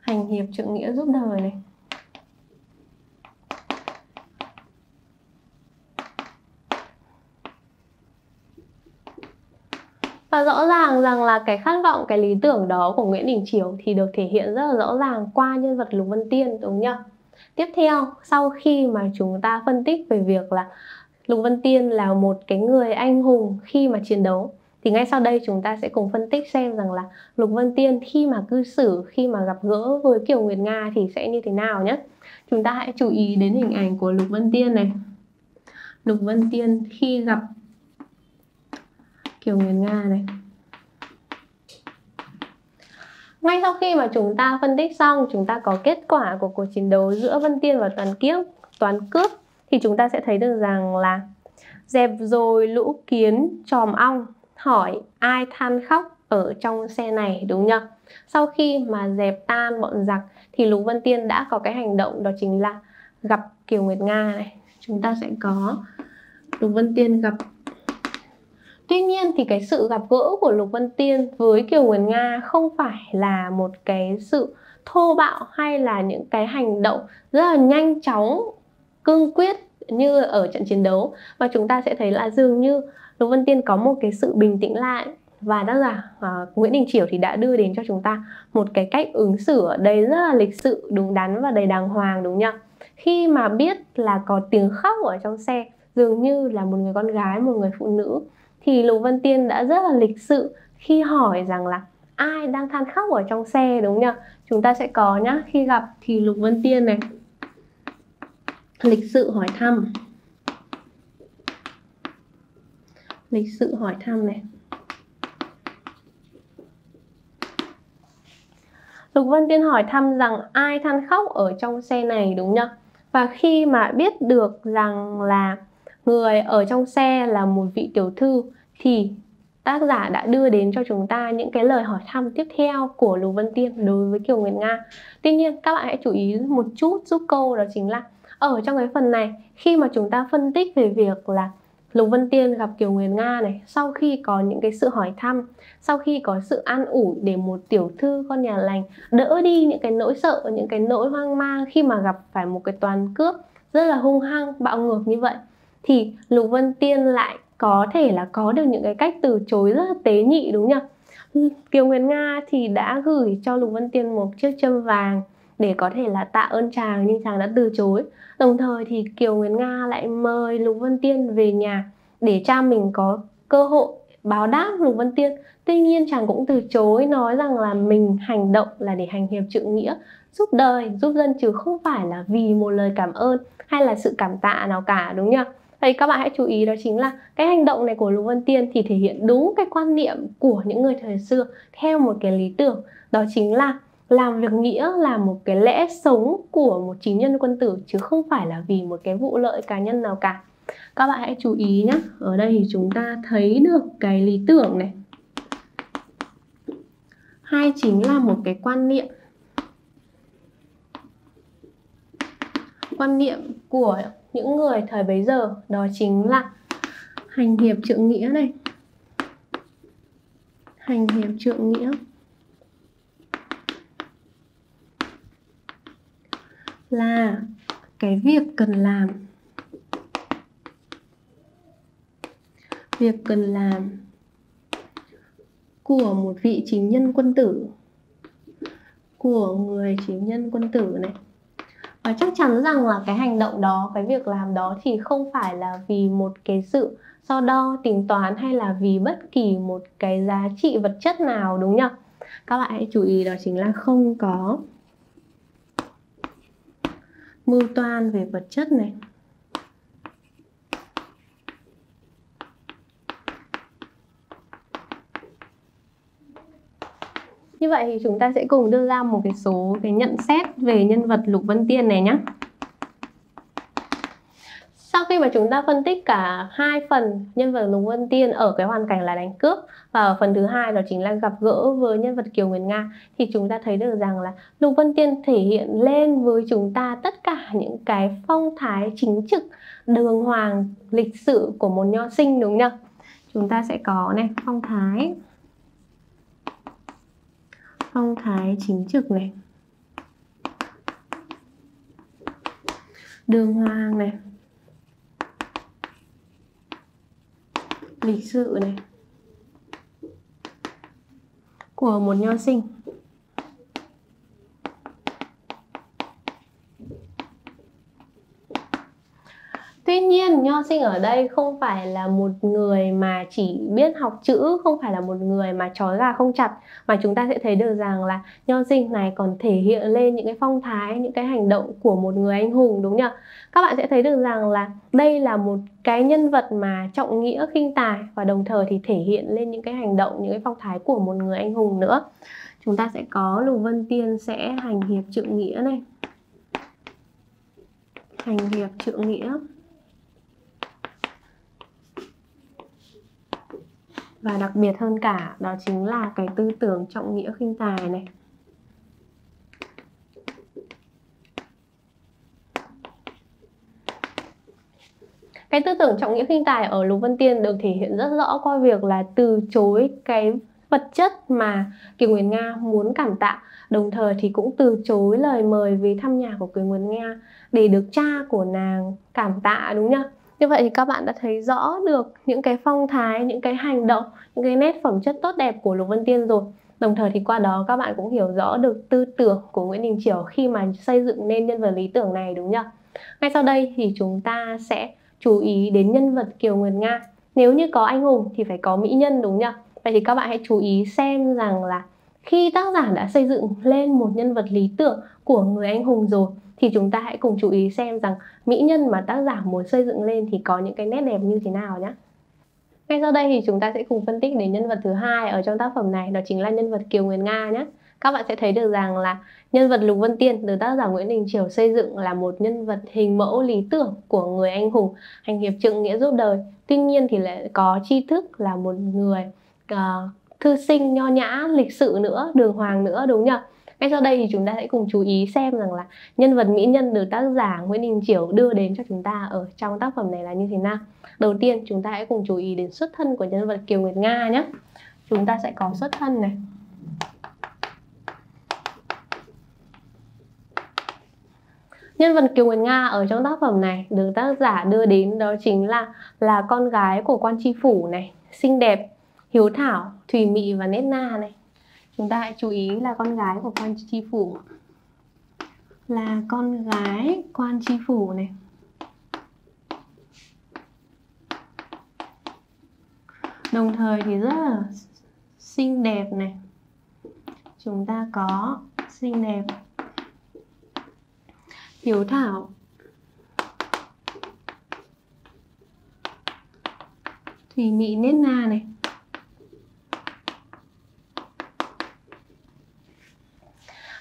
Hành hiệp, trượng nghĩa, giúp đời này. Và rõ ràng rằng là cái khát vọng, cái lý tưởng đó của Nguyễn Đình Chiểu thì được thể hiện rất là rõ ràng qua nhân vật Lục Vân Tiên, đúng nhá. Tiếp theo, sau khi mà chúng ta phân tích về việc là Lục Vân Tiên là một cái người anh hùng khi mà chiến đấu, thì ngay sau đây chúng ta sẽ cùng phân tích xem rằng là Lục Vân Tiên khi mà cư xử, khi mà gặp gỡ với Kiều Nguyệt Nga thì sẽ như thế nào nhé. Chúng ta hãy chú ý đến hình ảnh của Lục Vân Tiên này. Lục Vân Tiên khi gặp Kiều Nguyệt Nga này. Ngay sau khi mà chúng ta phân tích xong, chúng ta có kết quả của cuộc chiến đấu giữa Vân Tiên và toán cướp, toán cướp thì chúng ta sẽ thấy được rằng là dẹp rồi lũ kiến tròm ong, hỏi ai than khóc ở trong xe này, đúng nhỉ? Sau khi mà dẹp tan bọn giặc thì Lục Vân Tiên đã có cái hành động đó chính là gặp Kiều Nguyệt Nga này, chúng ta sẽ có Lục Vân Tiên gặp. Tuy nhiên thì cái sự gặp gỡ của Lục Vân Tiên với Kiều Nguyệt Nga không phải là một cái sự thô bạo hay là những cái hành động rất là nhanh chóng, cương quyết như ở trận chiến đấu, và chúng ta sẽ thấy là dường như Lục Vân Tiên có một cái sự bình tĩnh lại. Và tác giả uh, Nguyễn Đình Chiểu thì đã đưa đến cho chúng ta một cái cách ứng xử ở đây rất là lịch sự, đúng đắn và đầy đàng hoàng, đúng nhỉ? Khi mà biết là có tiếng khóc ở trong xe, dường như là một người con gái, một người phụ nữ, thì Lục Vân Tiên đã rất là lịch sự khi hỏi rằng là ai đang than khóc ở trong xe, đúng nhỉ? Chúng ta sẽ có nhá, khi gặp thì Lục Vân Tiên này lịch sự hỏi thăm, lịch sự hỏi thăm này. Lục Vân Tiên hỏi thăm rằng ai than khóc ở trong xe này, đúng nhỉ? Và khi mà biết được rằng là người ở trong xe là một vị tiểu thư thì tác giả đã đưa đến cho chúng ta những cái lời hỏi thăm tiếp theo của Lục Vân Tiên đối với Kiều Nguyệt Nga. Tuy nhiên các bạn hãy chú ý một chút giúp câu, đó chính là ở trong cái phần này, khi mà chúng ta phân tích về việc là Lục Vân Tiên gặp Kiều Nguyệt Nga này, sau khi có những cái sự hỏi thăm, sau khi có sự an ủi để một tiểu thư con nhà lành đỡ đi những cái nỗi sợ, những cái nỗi hoang mang khi mà gặp phải một cái toán cướp rất là hung hăng, bạo ngược như vậy, thì Lục Vân Tiên lại có thể là có được những cái cách từ chối rất là tế nhị, đúng nhỉ? Kiều Nguyệt Nga thì đã gửi cho Lục Vân Tiên một chiếc châm vàng để có thể là tạ ơn chàng, nhưng chàng đã từ chối. Đồng thời thì Kiều Nguyệt Nga lại mời Lục Vân Tiên về nhà để cha mình có cơ hội báo đáp Lục Vân Tiên. Tuy nhiên chàng cũng từ chối, nói rằng là mình hành động là để hành hiệp trượng nghĩa, giúp đời, giúp dân, chứ không phải là vì một lời cảm ơn hay là sự cảm tạ nào cả, đúng nhỉ? Vậy các bạn hãy chú ý, đó chính là cái hành động này của Lục Vân Tiên thì thể hiện đúng cái quan niệm của những người thời xưa theo một cái lý tưởng, đó chính là làm việc nghĩa là một cái lẽ sống của một chính nhân quân tử, chứ không phải là vì một cái vụ lợi cá nhân nào cả. Các bạn hãy chú ý nhé, ở đây thì chúng ta thấy được cái lý tưởng này, hay chính là một cái quan niệm quan niệm của những người thời bấy giờ, đó chính là hành hiệp trượng nghĩa này, hành hiệp trượng nghĩa là cái việc cần làm, việc cần làm của một vị chính nhân quân tử, của người chính nhân quân tử này. Và chắc chắn rằng là cái hành động đó, cái việc làm đó thì không phải là vì một cái sự so đo tính toán hay là vì bất kỳ một cái giá trị vật chất nào, đúng nhỉ? Các bạn hãy chú ý, đó chính là không có mưu toan về vật chất này, như vậy thì chúng ta sẽ cùng đưa ra một cái số cái nhận xét về nhân vật Lục Vân Tiên này nhé. Sau khi mà chúng ta phân tích cả hai phần nhân vật Lục Vân Tiên ở cái hoàn cảnh là đánh cướp, và ở phần thứ hai đó chính là gặp gỡ với nhân vật Kiều Nguyệt Nga, thì chúng ta thấy được rằng là Lục Vân Tiên thể hiện lên với chúng ta tất cả những cái phong thái chính trực, đường hoàng, lịch sự của một nho sinh, đúng không? Chúng ta sẽ có này, phong thái phong thái chính trực này, đường hoàng này, lịch sự này của một nho sinh. Tuy nhiên nho sinh ở đây không phải là một người mà chỉ biết học chữ, không phải là một người mà trói gà không chặt, mà chúng ta sẽ thấy được rằng là nho sinh này còn thể hiện lên những cái phong thái, những cái hành động của một người anh hùng, đúng nhỉ? Các bạn sẽ thấy được rằng là đây là một cái nhân vật mà trọng nghĩa khinh tài, và đồng thời thì thể hiện lên những cái hành động, những cái phong thái của một người anh hùng nữa. Chúng ta sẽ có Lục Vân Tiên sẽ hành hiệp trượng nghĩa này, hành hiệp trượng nghĩa và đặc biệt hơn cả đó chính là cái tư tưởng trọng nghĩa khinh tài này. Cái tư tưởng trọng nghĩa khinh tài ở Lục Vân Tiên được thể hiện rất rõ qua việc là từ chối cái vật chất mà Kiều Nguyệt Nga muốn cảm tạ, đồng thời thì cũng từ chối lời mời về thăm nhà của Kiều Nguyệt Nga để được cha của nàng cảm tạ, đúng không? Như vậy thì các bạn đã thấy rõ được những cái phong thái, những cái hành động, những cái nét phẩm chất tốt đẹp của Lục Vân Tiên rồi. Đồng thời thì qua đó các bạn cũng hiểu rõ được tư tưởng của Nguyễn Đình Chiểu khi mà xây dựng nên nhân vật lý tưởng này, đúng không? Ngay sau đây thì chúng ta sẽ chú ý đến nhân vật Kiều Nguyệt Nga. Nếu như có anh hùng thì phải có mỹ nhân, đúng không? Vậy thì các bạn hãy chú ý xem rằng là khi tác giả đã xây dựng lên một nhân vật lý tưởng của người anh hùng rồi thì chúng ta hãy cùng chú ý xem rằng mỹ nhân mà tác giả muốn xây dựng lên thì có những cái nét đẹp như thế nào nhé. Ngay sau đây thì chúng ta sẽ cùng phân tích đến nhân vật thứ hai ở trong tác phẩm này, đó chính là nhân vật Kiều Nguyệt Nga nhé. Các bạn sẽ thấy được rằng là nhân vật Lục Vân Tiên được tác giả Nguyễn Đình Chiểu xây dựng là một nhân vật hình mẫu lý tưởng của người anh hùng, hành hiệp trượng nghĩa giúp đời. Tuy nhiên thì lại có tri thức, là một người uh, thư sinh nho nhã, lịch sự nữa, đường hoàng nữa, đúng nhỉ? Ngay sau đây thì chúng ta hãy cùng chú ý xem rằng là nhân vật mỹ nhân được tác giả Nguyễn Đình Chiểu đưa đến cho chúng ta ở trong tác phẩm này là như thế nào. Đầu tiên chúng ta hãy cùng chú ý đến xuất thân của nhân vật Kiều Nguyệt Nga nhé. Chúng ta sẽ có xuất thân này. Nhân vật Kiều Nguyệt Nga ở trong tác phẩm này được tác giả đưa đến đó chính là là con gái của quan tri phủ này, xinh đẹp, hiếu thảo, thùy mị và nết na này. Chúng ta hãy chú ý là con gái của quan tri phủ, là con gái quan tri phủ này. Đồng thời thì rất là xinh đẹp này. Chúng ta có xinh đẹp, hiếu thảo, thùy mị, nết na này.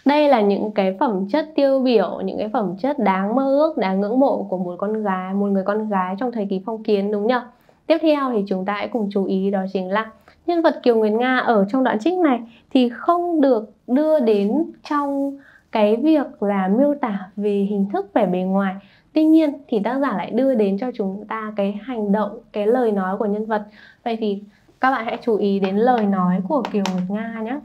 Đây là những cái phẩm chất tiêu biểu, những cái phẩm chất đáng mơ ước, đáng ngưỡng mộ của một con gái, một người con gái trong thời kỳ phong kiến, đúng không? Tiếp theo thì chúng ta hãy cùng chú ý đó chính là nhân vật Kiều Nguyệt Nga ở trong đoạn trích này thì không được đưa đến trong cái việc là miêu tả về hình thức vẻ bề ngoài. Tuy nhiên thì tác giả lại đưa đến cho chúng ta cái hành động, cái lời nói của nhân vật. Vậy thì các bạn hãy chú ý đến lời nói của Kiều Nguyệt Nga nhé.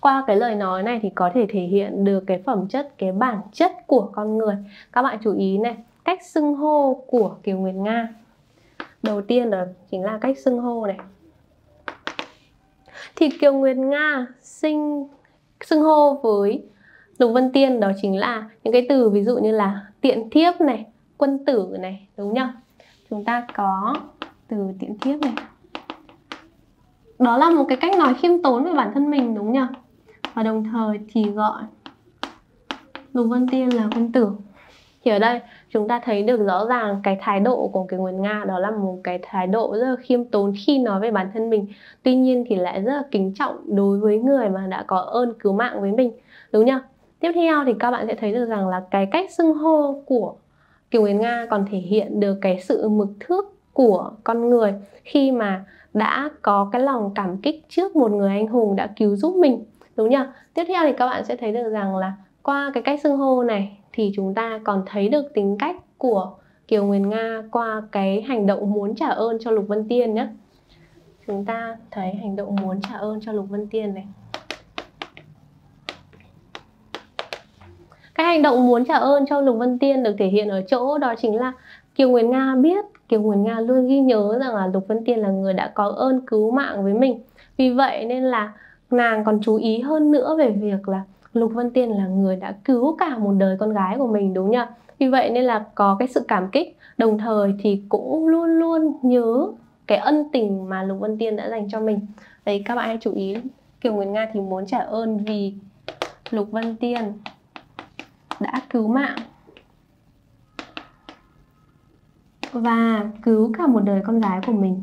Qua cái lời nói này thì có thể thể hiện được cái phẩm chất, cái bản chất của con người. Các bạn chú ý này, cách xưng hô của Kiều Nguyệt Nga. Đầu tiên đó chính là cách xưng hô này. Thì Kiều Nguyệt Nga sinh xưng hô với Lục Vân Tiên đó chính là những cái từ ví dụ như là tiện thiếp này, quân tử này, đúng không? Chúng ta có từ tiện thiếp này. Đó là một cái cách nói khiêm tốn về bản thân mình, đúng không? Và đồng thời thì gọi Lục Vân Tiên là quân tử. Thì ở đây chúng ta thấy được rõ ràng cái thái độ của Kiều Nguyệt Nga đó là một cái thái độ rất là khiêm tốn khi nói về bản thân mình. Tuy nhiên thì lại rất là kính trọng đối với người mà đã có ơn cứu mạng với mình, đúng không? Tiếp theo thì các bạn sẽ thấy được rằng là cái cách xưng hô của Kiều Nguyệt Nga còn thể hiện được cái sự mực thước của con người khi mà đã có cái lòng cảm kích trước một người anh hùng đã cứu giúp mình, đúng nhỉ? Tiếp theo thì các bạn sẽ thấy được rằng là qua cái cách xưng hô này thì chúng ta còn thấy được tính cách của Kiều Nguyệt Nga qua cái hành động muốn trả ơn cho Lục Vân Tiên nhé. Chúng ta thấy hành động muốn trả ơn cho Lục Vân Tiên này. Cái hành động muốn trả ơn cho Lục Vân Tiên được thể hiện ở chỗ đó chính là Kiều Nguyệt Nga biết, Kiều Nguyệt Nga luôn ghi nhớ rằng là Lục Vân Tiên là người đã có ơn cứu mạng với mình. Vì vậy nên là nàng còn chú ý hơn nữa về việc là Lục Vân Tiên là người đã cứu cả một đời con gái của mình, đúng nhỉ? Vì vậy nên là có cái sự cảm kích, đồng thời thì cũng luôn luôn nhớ cái ân tình mà Lục Vân Tiên đã dành cho mình. Đấy, các bạn hãy chú ý, Kiều Nguyệt Nga thì muốn trả ơn vì Lục Vân Tiên đã cứu mạng và cứu cả một đời con gái của mình.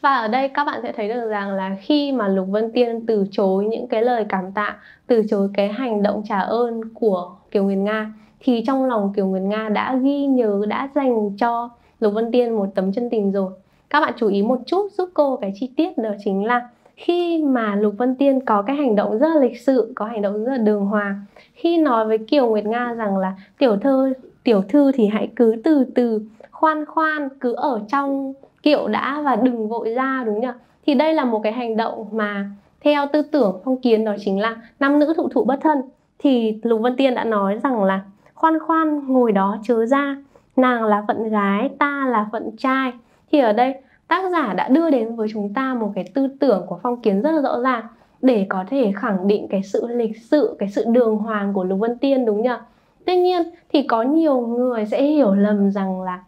Và ở đây các bạn sẽ thấy được rằng là khi mà Lục Vân Tiên từ chối những cái lời cảm tạ, từ chối cái hành động trả ơn của Kiều Nguyệt Nga thì trong lòng Kiều Nguyệt Nga đã ghi nhớ, đã dành cho Lục Vân Tiên một tấm chân tình rồi. Các bạn chú ý một chút giúp cô cái chi tiết đó chính là khi mà Lục Vân Tiên có cái hành động rất là lịch sự, có hành động rất là đường hoàng, khi nói với Kiều Nguyệt Nga rằng là tiểu thư, tiểu thư thì hãy cứ từ từ, khoan khoan, cứ ở trong kiệu đã và đừng vội ra, đúng không? Thì đây là một cái hành động mà theo tư tưởng phong kiến đó chính là nam nữ thụ thụ bất thân. Thì Lục Vân Tiên đã nói rằng là khoan khoan ngồi đó chớ ra, nàng là phận gái, ta là phận trai. Thì ở đây tác giả đã đưa đến với chúng ta một cái tư tưởng của phong kiến rất là rõ ràng để có thể khẳng định cái sự lịch sự, cái sự đường hoàng của Lục Vân Tiên, đúng nhỉ? Tuy nhiên thì có nhiều người sẽ hiểu lầm rằng là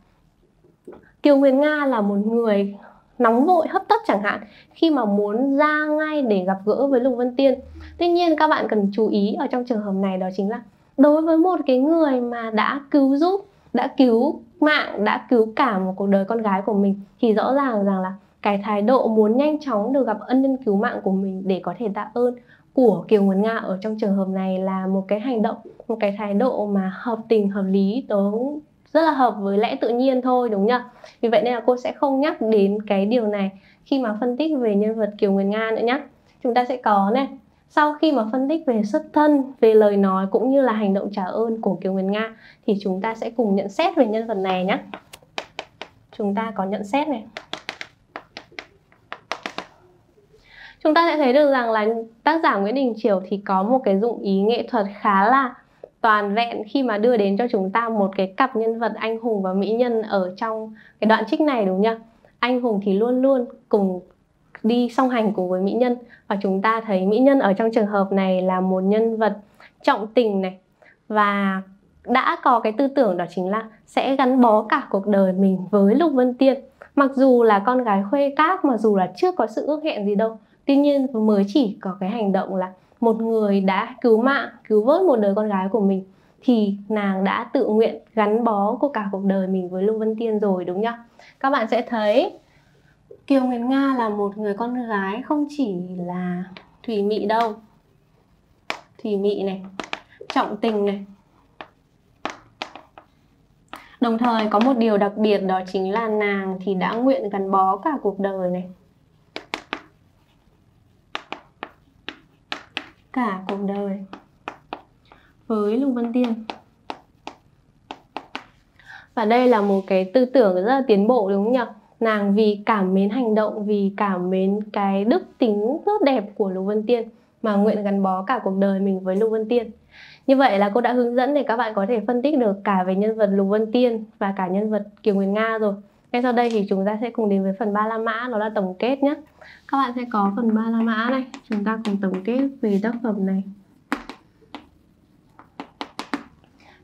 Kiều Nguyệt Nga là một người nóng vội, hấp tấp chẳng hạn, khi mà muốn ra ngay để gặp gỡ với Lục Vân Tiên. Tuy nhiên các bạn cần chú ý ở trong trường hợp này đó chính là đối với một cái người mà đã cứu giúp, đã cứu mạng, đã cứu cả một cuộc đời con gái của mình thì rõ ràng rằng là cái thái độ muốn nhanh chóng được gặp ân nhân cứu mạng của mình để có thể tạ ơn của Kiều Nguyệt Nga ở trong trường hợp này là một cái hành động, một cái thái độ mà hợp tình hợp lý, đúng, rất là hợp với lẽ tự nhiên thôi, đúng nhỉ? Vì vậy nên là cô sẽ không nhắc đến cái điều này khi mà phân tích về nhân vật Kiều Nguyệt Nga nữa nhé. Chúng ta sẽ có này, sau khi mà phân tích về xuất thân, về lời nói cũng như là hành động trả ơn của Kiều Nguyệt Nga thì chúng ta sẽ cùng nhận xét về nhân vật này nhé. Chúng ta có nhận xét này. Chúng ta sẽ thấy được rằng là tác giả Nguyễn Đình Chiểu thì có một cái dụng ý nghệ thuật khá là toàn vẹn khi mà đưa đến cho chúng ta một cái cặp nhân vật anh hùng và mỹ nhân ở trong cái đoạn trích này, đúng không? Anh hùng thì luôn luôn cùng đi song hành cùng với mỹ nhân, và chúng ta thấy mỹ nhân ở trong trường hợp này là một nhân vật trọng tình này và đã có cái tư tưởng đó chính là sẽ gắn bó cả cuộc đời mình với Lục Vân Tiên. Mặc dù là con gái khuê các, mặc dù là chưa có sự ước hẹn gì đâu, tuy nhiên mới chỉ có cái hành động là một người đã cứu mạng, cứu vớt một đời con gái của mình thì nàng đã tự nguyện gắn bó của cả cuộc đời mình với Lục Vân Tiên rồi, đúng nhá. Các bạn sẽ thấy Kiều Nguyệt Nga là một người con gái không chỉ là thủy mị đâu. Thủy mị này, trọng tình này. Đồng thời có một điều đặc biệt đó chính là nàng thì đã nguyện gắn bó cả cuộc đời này. Cả cuộc đời với Lục Vân Tiên. Và đây là một cái tư tưởng rất là tiến bộ, đúng không nhỉ? Nàng vì cảm mến hành động, vì cảm mến cái đức tính tốt đẹp của Lục Vân Tiên mà nguyện gắn bó cả cuộc đời mình với Lục Vân Tiên. Như vậy là cô đã hướng dẫn để các bạn có thể phân tích được cả về nhân vật Lục Vân Tiên và cả nhân vật Kiều Nguyệt Nga rồi. Ngay sau đây thì chúng ta sẽ cùng đến với phần ba la mã, đó là tổng kết nhé. Các bạn sẽ có phần ba la mã này, chúng ta cùng tổng kết về tác phẩm này.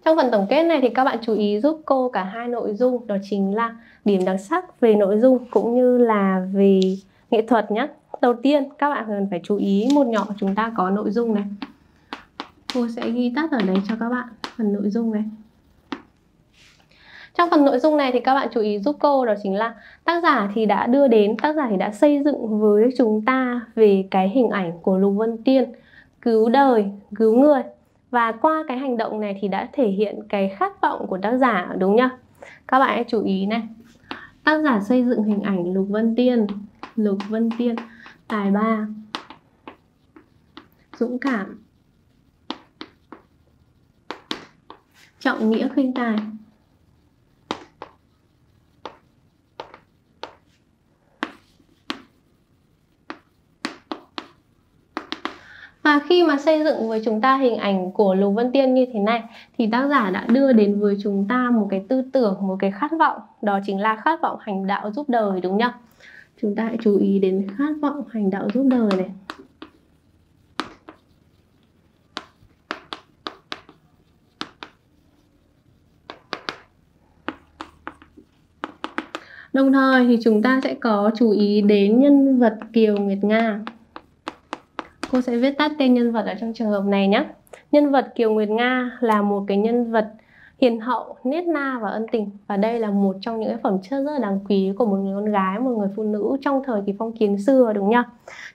Trong phần tổng kết này thì các bạn chú ý giúp cô cả hai nội dung, đó chính là điểm đặc sắc về nội dung cũng như là về nghệ thuật nhé. Đầu tiên các bạn cần phải chú ý một nhỏ, chúng ta có nội dung này. Cô sẽ ghi tắt ở đấy cho các bạn phần nội dung này. Trong phần nội dung này thì các bạn chú ý giúp cô đó chính là tác giả thì đã đưa đến, tác giả thì đã xây dựng với chúng ta về cái hình ảnh của Lục Vân Tiên cứu đời, cứu người. Và qua cái hành động này thì đã thể hiện cái khát vọng của tác giả, đúng nhá. Các bạn hãy chú ý này. Tác giả xây dựng hình ảnh Lục Vân Tiên, Lục Vân Tiên tài ba, dũng cảm, trọng nghĩa khuyên tài, và khi mà xây dựng với chúng ta hình ảnh của Lục Vân Tiên như thế này thì tác giả đã đưa đến với chúng ta một cái tư tưởng, một cái khát vọng, đó chính là khát vọng hành đạo giúp đời, đúng không? Chúng ta hãy chú ý đến khát vọng hành đạo giúp đời này. Đồng thời thì chúng ta sẽ có chú ý đến nhân vật Kiều Nguyệt Nga. Cô sẽ viết tắt tên nhân vật ở trong trường hợp này nhé. Nhân vật Kiều Nguyệt Nga là một cái nhân vật hiền hậu, nết na và ân tình. Và đây là một trong những phẩm chất rất là đáng quý của một người con gái, một người phụ nữ trong thời kỳ phong kiến xưa, đúng nhá.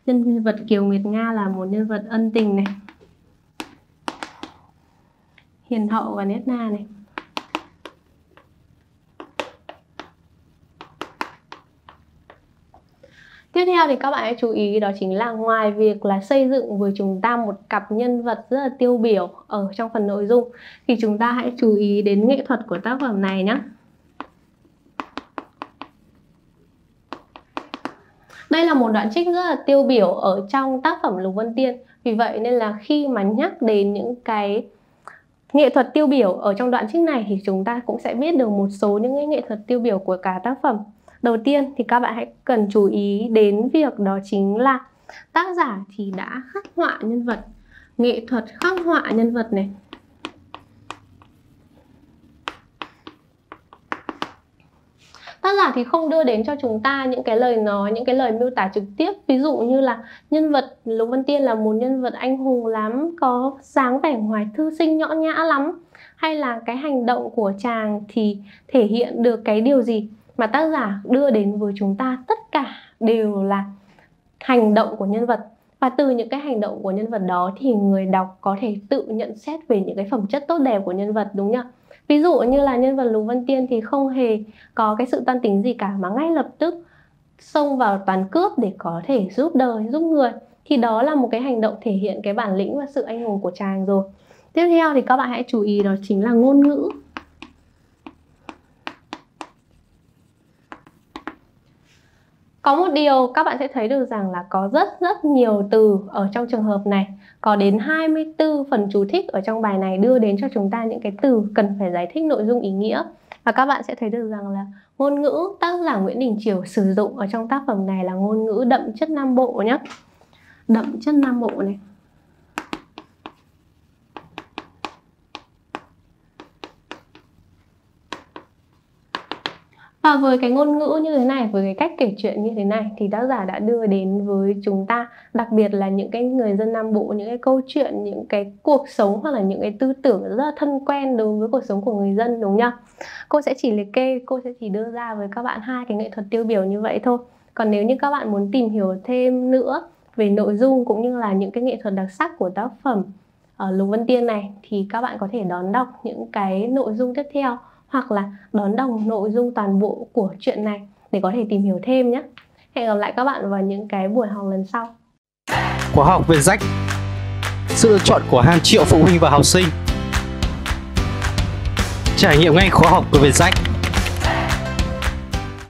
Nhân vật Kiều Nguyệt Nga là một nhân vật ân tình này, hiền hậu và nết na này. Tiếp theo thì các bạn hãy chú ý, đó chính là ngoài việc là xây dựng với chúng ta một cặp nhân vật rất là tiêu biểu ở trong phần nội dung, thì chúng ta hãy chú ý đến nghệ thuật của tác phẩm này nhé. Đây là một đoạn trích rất là tiêu biểu ở trong tác phẩm Lục Vân Tiên. Vì vậy nên là khi mà nhắc đến những cái nghệ thuật tiêu biểu ở trong đoạn trích này thì chúng ta cũng sẽ biết được một số những cái nghệ thuật tiêu biểu của cả tác phẩm. Đầu tiên thì các bạn hãy cần chú ý đến việc đó chính là tác giả thì đã khắc họa nhân vật. Nghệ thuật khắc họa nhân vật này. Tác giả thì không đưa đến cho chúng ta những cái lời nói, những cái lời miêu tả trực tiếp. Ví dụ như là nhân vật Lục Vân Tiên là một nhân vật anh hùng lắm, có dáng vẻ ngoài thư sinh nhõ nhã lắm. Hay là cái hành động của chàng thì thể hiện được cái điều gì, mà tác giả đưa đến với chúng ta tất cả đều là hành động của nhân vật. Và từ những cái hành động của nhân vật đó thì người đọc có thể tự nhận xét về những cái phẩm chất tốt đẹp của nhân vật, đúng nhỉ? Ví dụ như là nhân vật Lục Vân Tiên thì không hề có cái sự toan tính gì cả, mà ngay lập tức xông vào toán cướp để có thể giúp đời, giúp người. Thì đó là một cái hành động thể hiện cái bản lĩnh và sự anh hùng của chàng rồi. Tiếp theo thì các bạn hãy chú ý, đó chính là ngôn ngữ. Có một điều các bạn sẽ thấy được rằng là có rất rất nhiều từ ở trong trường hợp này. Có đến hai mươi tư phần chú thích ở trong bài này đưa đến cho chúng ta những cái từ cần phải giải thích nội dung ý nghĩa. Và các bạn sẽ thấy được rằng là ngôn ngữ tác giả Nguyễn Đình Chiểu sử dụng ở trong tác phẩm này là ngôn ngữ đậm chất Nam Bộ nhé. Đậm chất Nam Bộ này. Và với cái ngôn ngữ như thế này, với cái cách kể chuyện như thế này thì tác giả đã đưa đến với chúng ta, đặc biệt là những cái người dân Nam Bộ, những cái câu chuyện, những cái cuộc sống hoặc là những cái tư tưởng rất là thân quen đối với cuộc sống của người dân, đúng nhá. Cô sẽ chỉ liệt kê, cô sẽ chỉ đưa ra với các bạn hai cái nghệ thuật tiêu biểu như vậy thôi. Còn nếu như các bạn muốn tìm hiểu thêm nữa về nội dung cũng như là những cái nghệ thuật đặc sắc của tác phẩm ở Lục Vân Tiên này thì các bạn có thể đón đọc những cái nội dung tiếp theo, hoặc là đón đọc nội dung toàn bộ của chuyện này để có thể tìm hiểu thêm nhé. Hẹn gặp lại các bạn vào những cái buổi học lần sau. Khóa học VietJack, sự lựa chọn của hàng triệu phụ huynh và học sinh. Trải nghiệm ngay khóa học của VietJack.